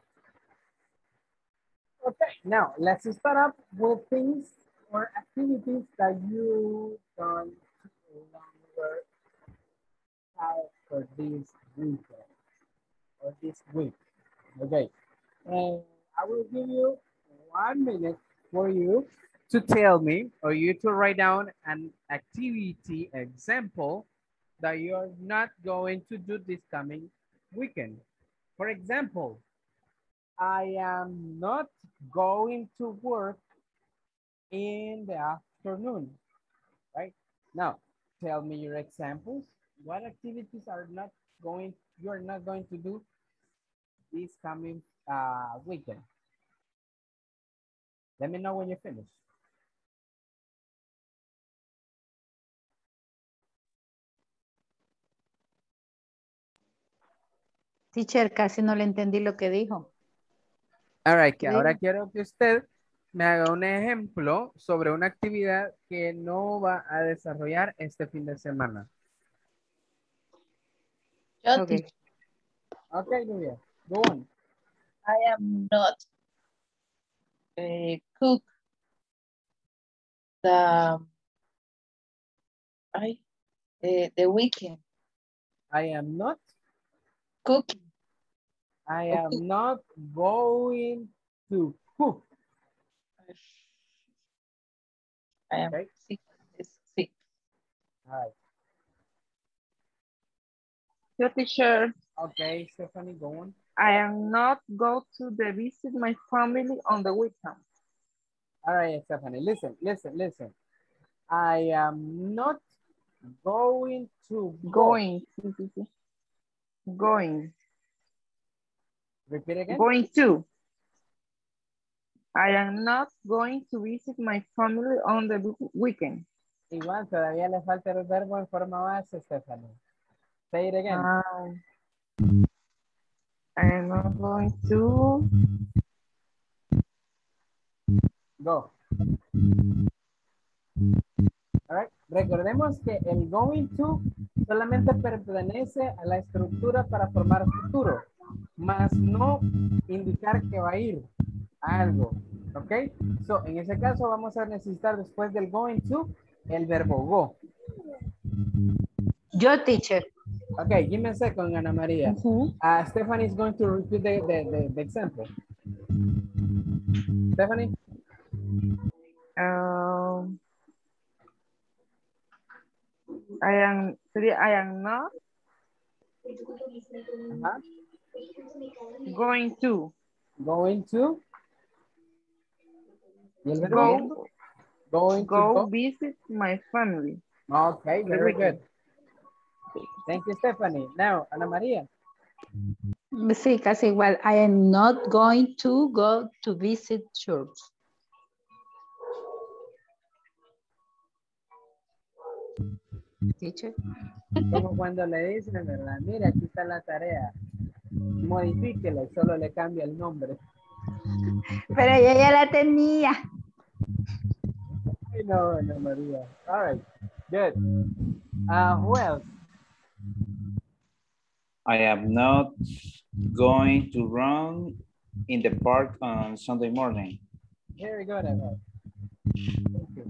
Okay, now let's start up with things or activities that you don't longer have for this week. Okay. And I will give you 1 minute for you to tell me or you to write down an activity example that you're not going to do this coming weekend. For example, I am not going to work in the afternoon, right? Now, tell me your examples. What activities are not going, you're not going to do this coming weekend? Let me know when you finish. Teacher, casi no le entendí lo que dijo. All right, que ahora quiero que usted me haga un ejemplo sobre una actividad que no va a desarrollar este fin de semana. Okay. Okay, Nubia, go on. I am not cook the weekend. I am not cooking. I am not going to cook. I am sick. All right. Your teacher. Okay, Stephanie, go on. I am not going to visit my family on the weekend. All right, Stephanie, listen. I am not going to cook. Going. Repeat again. Going to. I am not going to visit my family on the weekend. Igual, todavía le falta el verbo en forma base, Stephanie. Say it again. I am not going to. Go. All right. Recordemos que el going to solamente pertenece a la estructura para formar futuro, más no indicar que va a ir a algo, ¿ok? So, en ese caso vamos a necesitar después del going to, el verbo go. Yo, teacher. Okay, give me a second, Ana Maria. Stephanie is going to repeat the example. Stephanie? I am not going to. Going to? Going to go visit my family. Okay, very good. Thank you, Stephanie. Now, Ana Maria. Sí, casi igual. I am not going to go to visit church. Teacher. Como cuando le dicen, ¿verdad? Mira, aquí está la tarea. Modifíquela y solo le cambia el nombre. Pero ella ya la tenía. Ay, no, Ana Maria. All right, good. Who else? I am not going to run in the park on Sunday morning. Very good, Ana. Thank you.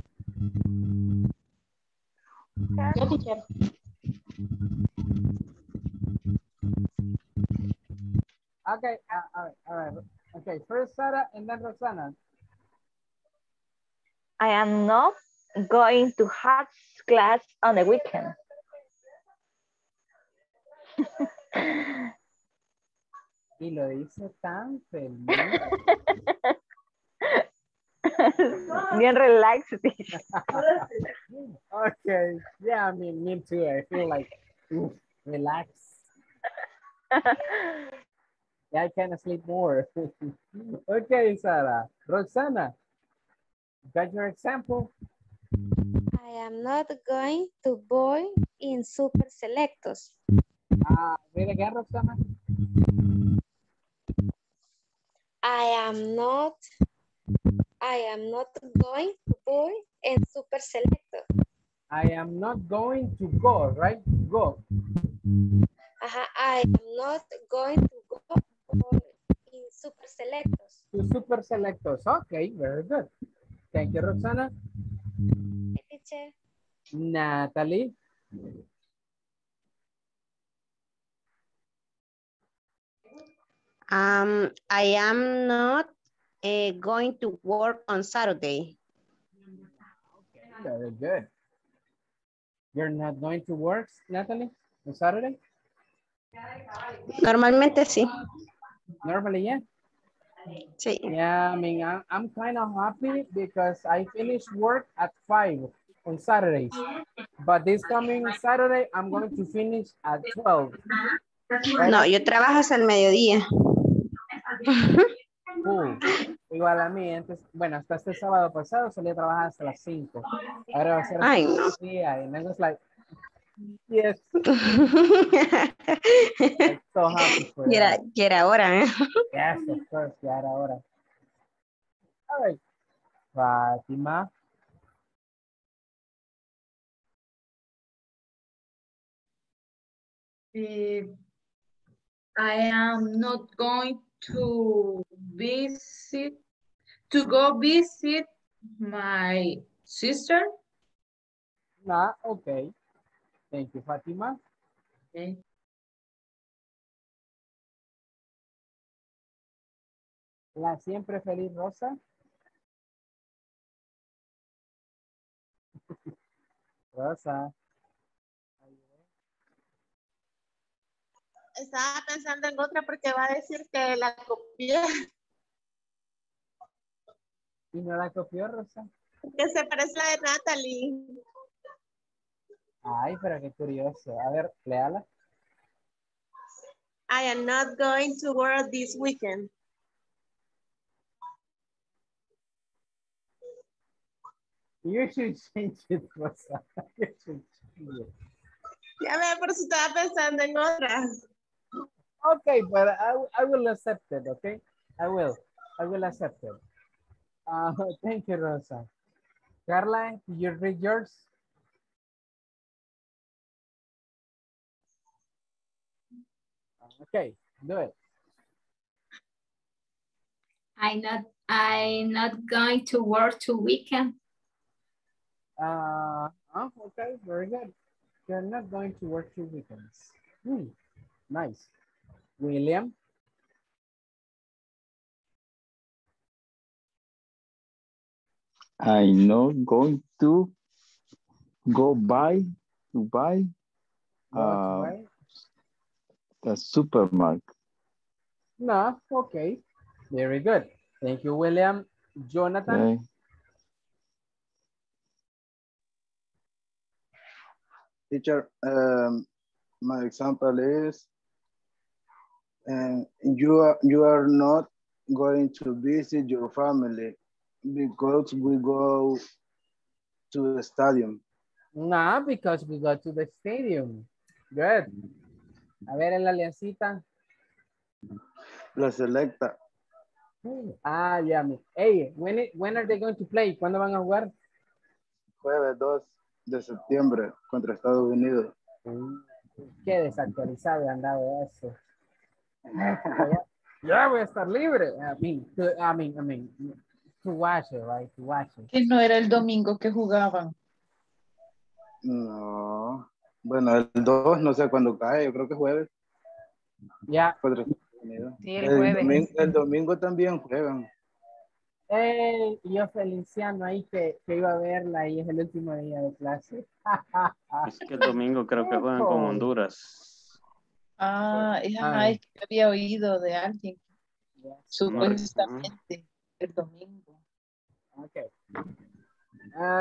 Okay, all right. Okay, first Sara and then Roxana. I am not going to have class on the weekend. Y lo dice tan feliz. Bien relaxed. Okay. Yeah, I mean, me too. I feel like relaxed. Yeah, I can sleep more. Okay, Sara. Roxana, got your example? I am not going to buy in Super Selectos. Read again, Roxana. I am not going to go and Super Selector. I am not going to go, right? Go. I am not going to go in Super Selectors. To Super Selectors. Okay, very good. Thank you, Roxana. Hey, teacher. Natalie. I am not going to work on Saturday. Okay, very good. You're not going to work, Natalie, on Saturday? Normalmente, sí. Normally, yeah. Sí. Yeah, I mean, I'm kind of happy because I finished work at 5 on Saturday. But this coming Saturday, I'm going to finish at 12. Right? No, yo trabajo hasta el mediodía. Igual a mí, antes, bueno, hasta este sábado pasado solía trabajar hasta las 5. Ahora va a ser hasta las 10. And I was like, yes. I'm so happy for that. Get ahora, eh? Yes, of course, get ahora. All right. Fátima. I am not going to go visit my sister. Nah, okay. Thank you, Fátima. Okay. La siempre feliz Rosa. Rosa. Estaba pensando en otra porque va a decir que la copié. ¿Y no la copió, Rosa? Que se parece la de Natalie. Ay, pero qué curioso. A ver, léala. I am not going to work this weekend. You should change it, Rosa. You should change it. Ya me por si estaba pensando en otras. Okay, but I will accept it, okay? I will accept it. Thank you, Rosa. Carla, did you read yours? Okay, do it. I'm not going to work to weekend. Okay, very good. You're not going to work two weekends. Nice. William? I'm not going to go buy the supermarket. No, okay. Very good. Thank you, William. Jonathan? Okay. Teacher, my example is, you are not going to visit your family because we go to the stadium. No, because we go to the stadium. Good. A ver, en la aliancita. La selecta. Ah, yeah. Hey, when are they going to play? ¿Cuándo van a jugar? Jueves 2. De septiembre contra Estados Unidos. Qué desactualizado andado eso. Ya voy a estar libre. I mean, to watch it, right? To watch it. Que no era el domingo que jugaban. No. Bueno, el 2 no sé cuándo cae, yo creo que jueves. Ya. Contra Estados Unidos. Sí, el jueves. El domingo también juegan. Yo feliciano ahí que iba a verla y es el último día de clase. Es que el domingo creo que juegan con Honduras. Ah, es que había oído de alguien. Yes. Supuestamente el domingo. Okay.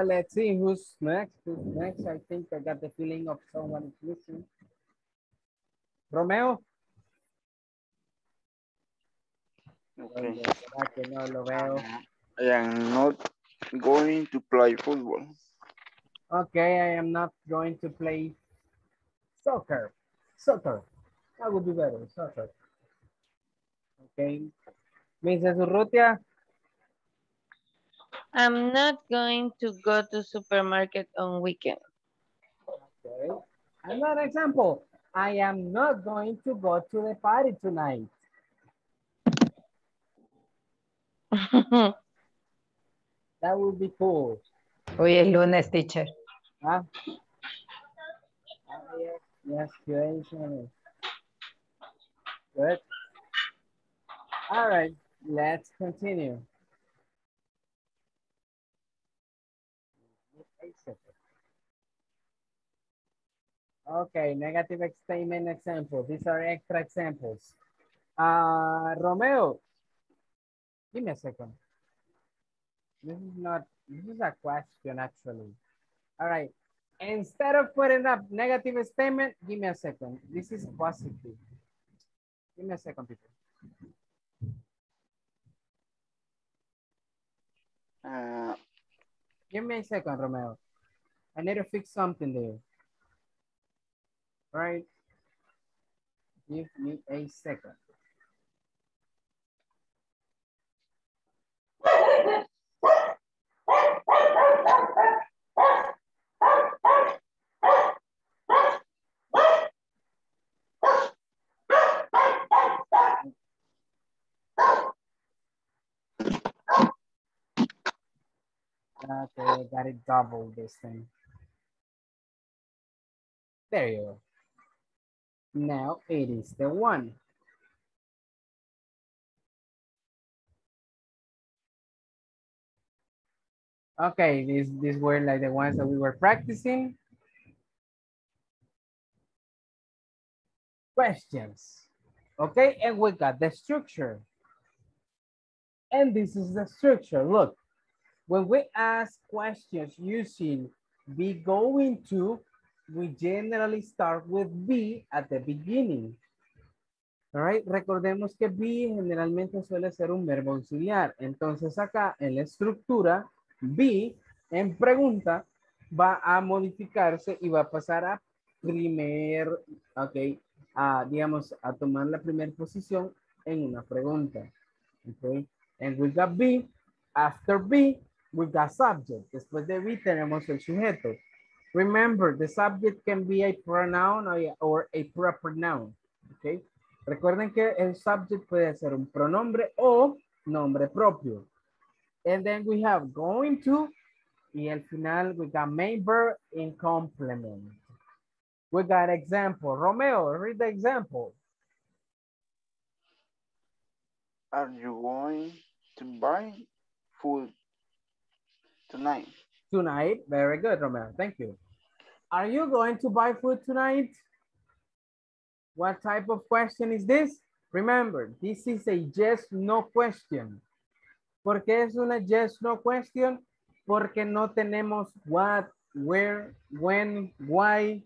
Let's see who's next. I think I got the feeling of someone is listening. Romeo. Okay. I am not going to play football. Okay, I am not going to play soccer. Soccer. That would be better. Soccer. Okay. Mrs. Urrutia. I'm not going to go to supermarket on weekend. Okay. Another example. I am not going to go to the party tonight. That would be cool. Hoy es lunes, teacher. Ah. Yes, good. All right, let's continue. Okay, negative statement example. These are extra examples. Romeo, give me a second. This is a question actually. All right, instead of putting up negative statement, give me a second. This is positive. Give me a second, people. Give me a second, Romeo. I need to fix something there. All right, give me a second. Okay, got it double this thing. There you go. Now it is the one. Okay, these were like the ones that we were practicing. Questions. Okay, and we got the structure. And this is the structure. Look, when we ask questions using be going to, we generally start with be at the beginning. All right, recordemos que be generalmente suele ser un verbo auxiliar. Entonces acá en la estructura, be en pregunta va a modificarse y va a pasar a primer, ok, digamos, a tomar la primera posición en una pregunta. Ok, and we got be, after be, we got subject. Después de be tenemos el sujeto. Remember, the subject can be a pronoun or a proper noun, okay? Recuerden que el subject puede ser un pronombre o nombre propio. And then we have going to, y al final we got main verb in complement. We got example. Romeo, read the example. Are you going to buy food tonight? Tonight, very good, Romeo, thank you. Are you going to buy food tonight? What type of question is this? Remember, this is a yes, no question. ¿Por qué es una yes, no question? Porque no tenemos what, where, when, why,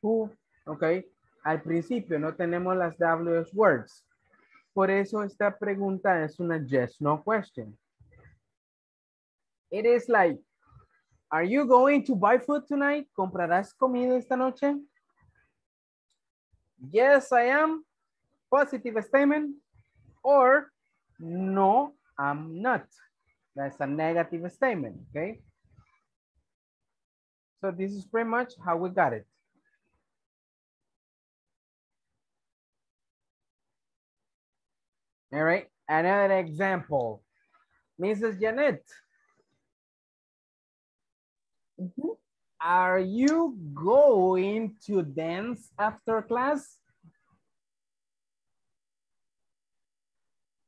who, okay? Al principio no tenemos las W words. Por eso esta pregunta es una yes, no question. It is like, are you going to buy food tonight? ¿Comprarás comida esta noche? Yes, I am. Positive statement. Or no, I'm not. That's a negative statement, okay? So this is pretty much how we got it. All right, another example. Mrs. Janet. Mm-hmm. Are you going to dance after class?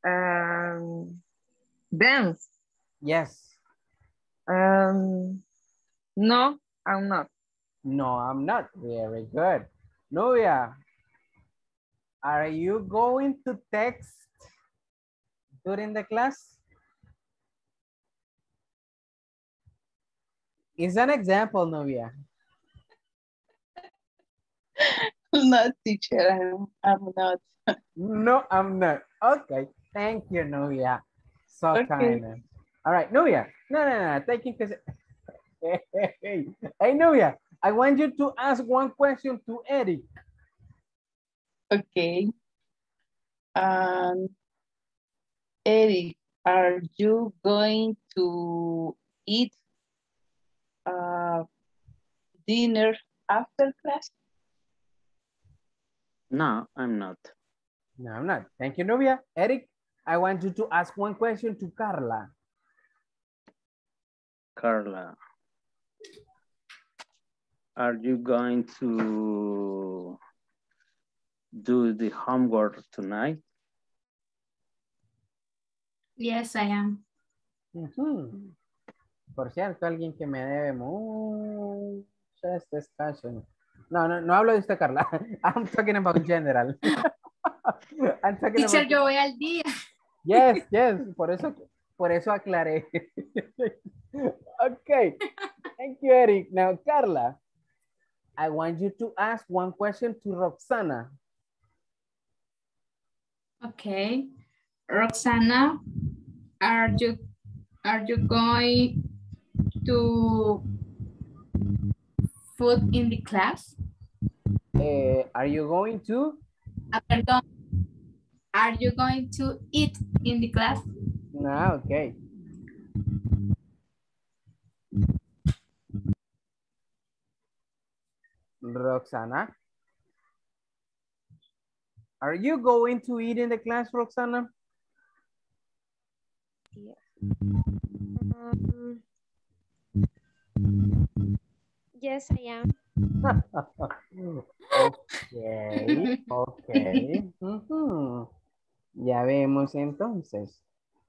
Dance? Yes. No, I'm not. No, I'm not. Very good. Nubia, are you going to text during the class? Is an example, Nubia. Not teacher, I'm not. No, I'm not. Okay, thank you, Nubia. So okay. Kind. All right, Nubia. No. Thank you. Hey, Nubia, I want you to ask one question to Eric. Okay. Eric, are you going to eat dinner after class? No, I'm not. No, I'm not. Thank you, Nubia. Eric, I want you to ask one question to Carla. Carla, are you going to do the homework tonight? Yes, I am. Uh-huh. Por cierto, alguien que me debe muchas discussions. No hablo de usted, Carla. I'm talking about general. I'm talking teacher, about... yo voy al día. Yes. Por eso aclaré. Okay. Thank you, Eric. Now, Carla, I want you to ask one question to Roxana. Okay. Roxana, are you going to put in the class? Are you going to? Pardon. Are you going to eat in the class? No, okay. Roxana, are you going to eat in the class, Roxana? Yes. Yes, I am. Okay. Mm-hmm. Ya vemos entonces.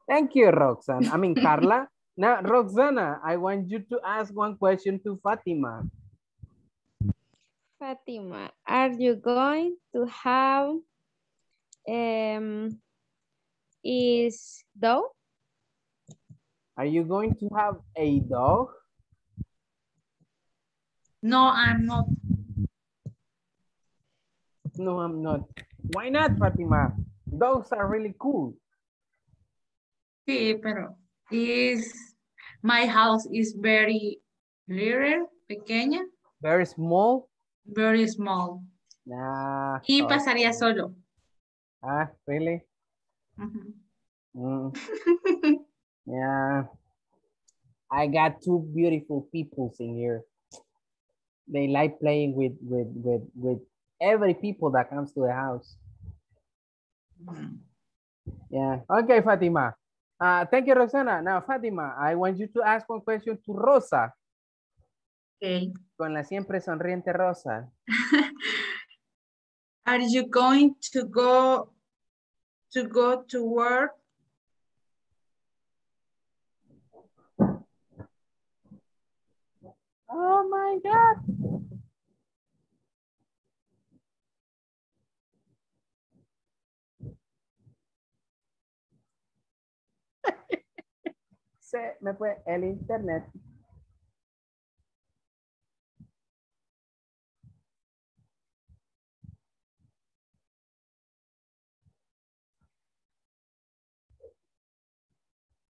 Thank you, Roxana. I mean, Carla. Now, Roxana, I want you to ask one question to Fátima. Fátima, are you going to have is dog? Are you going to have a dog? No, I'm not. No, I'm not. Why not, Fátima? Dogs are really cool. Sí, pero my house is very little, pequeña. Very small? Very small. Nah. Y pasaría solo. Ah, really? Uh-huh. Mm. Yeah. I got two beautiful people in here. They like playing with every people that comes to the house. Yeah. Okay, Fátima. Thank you, Roxana. Now, Fátima, I want you to ask one question to Rosa. Okay. Con la siempre sonriente Rosa. Are you going to go to work? Oh my God. Se me fue el internet.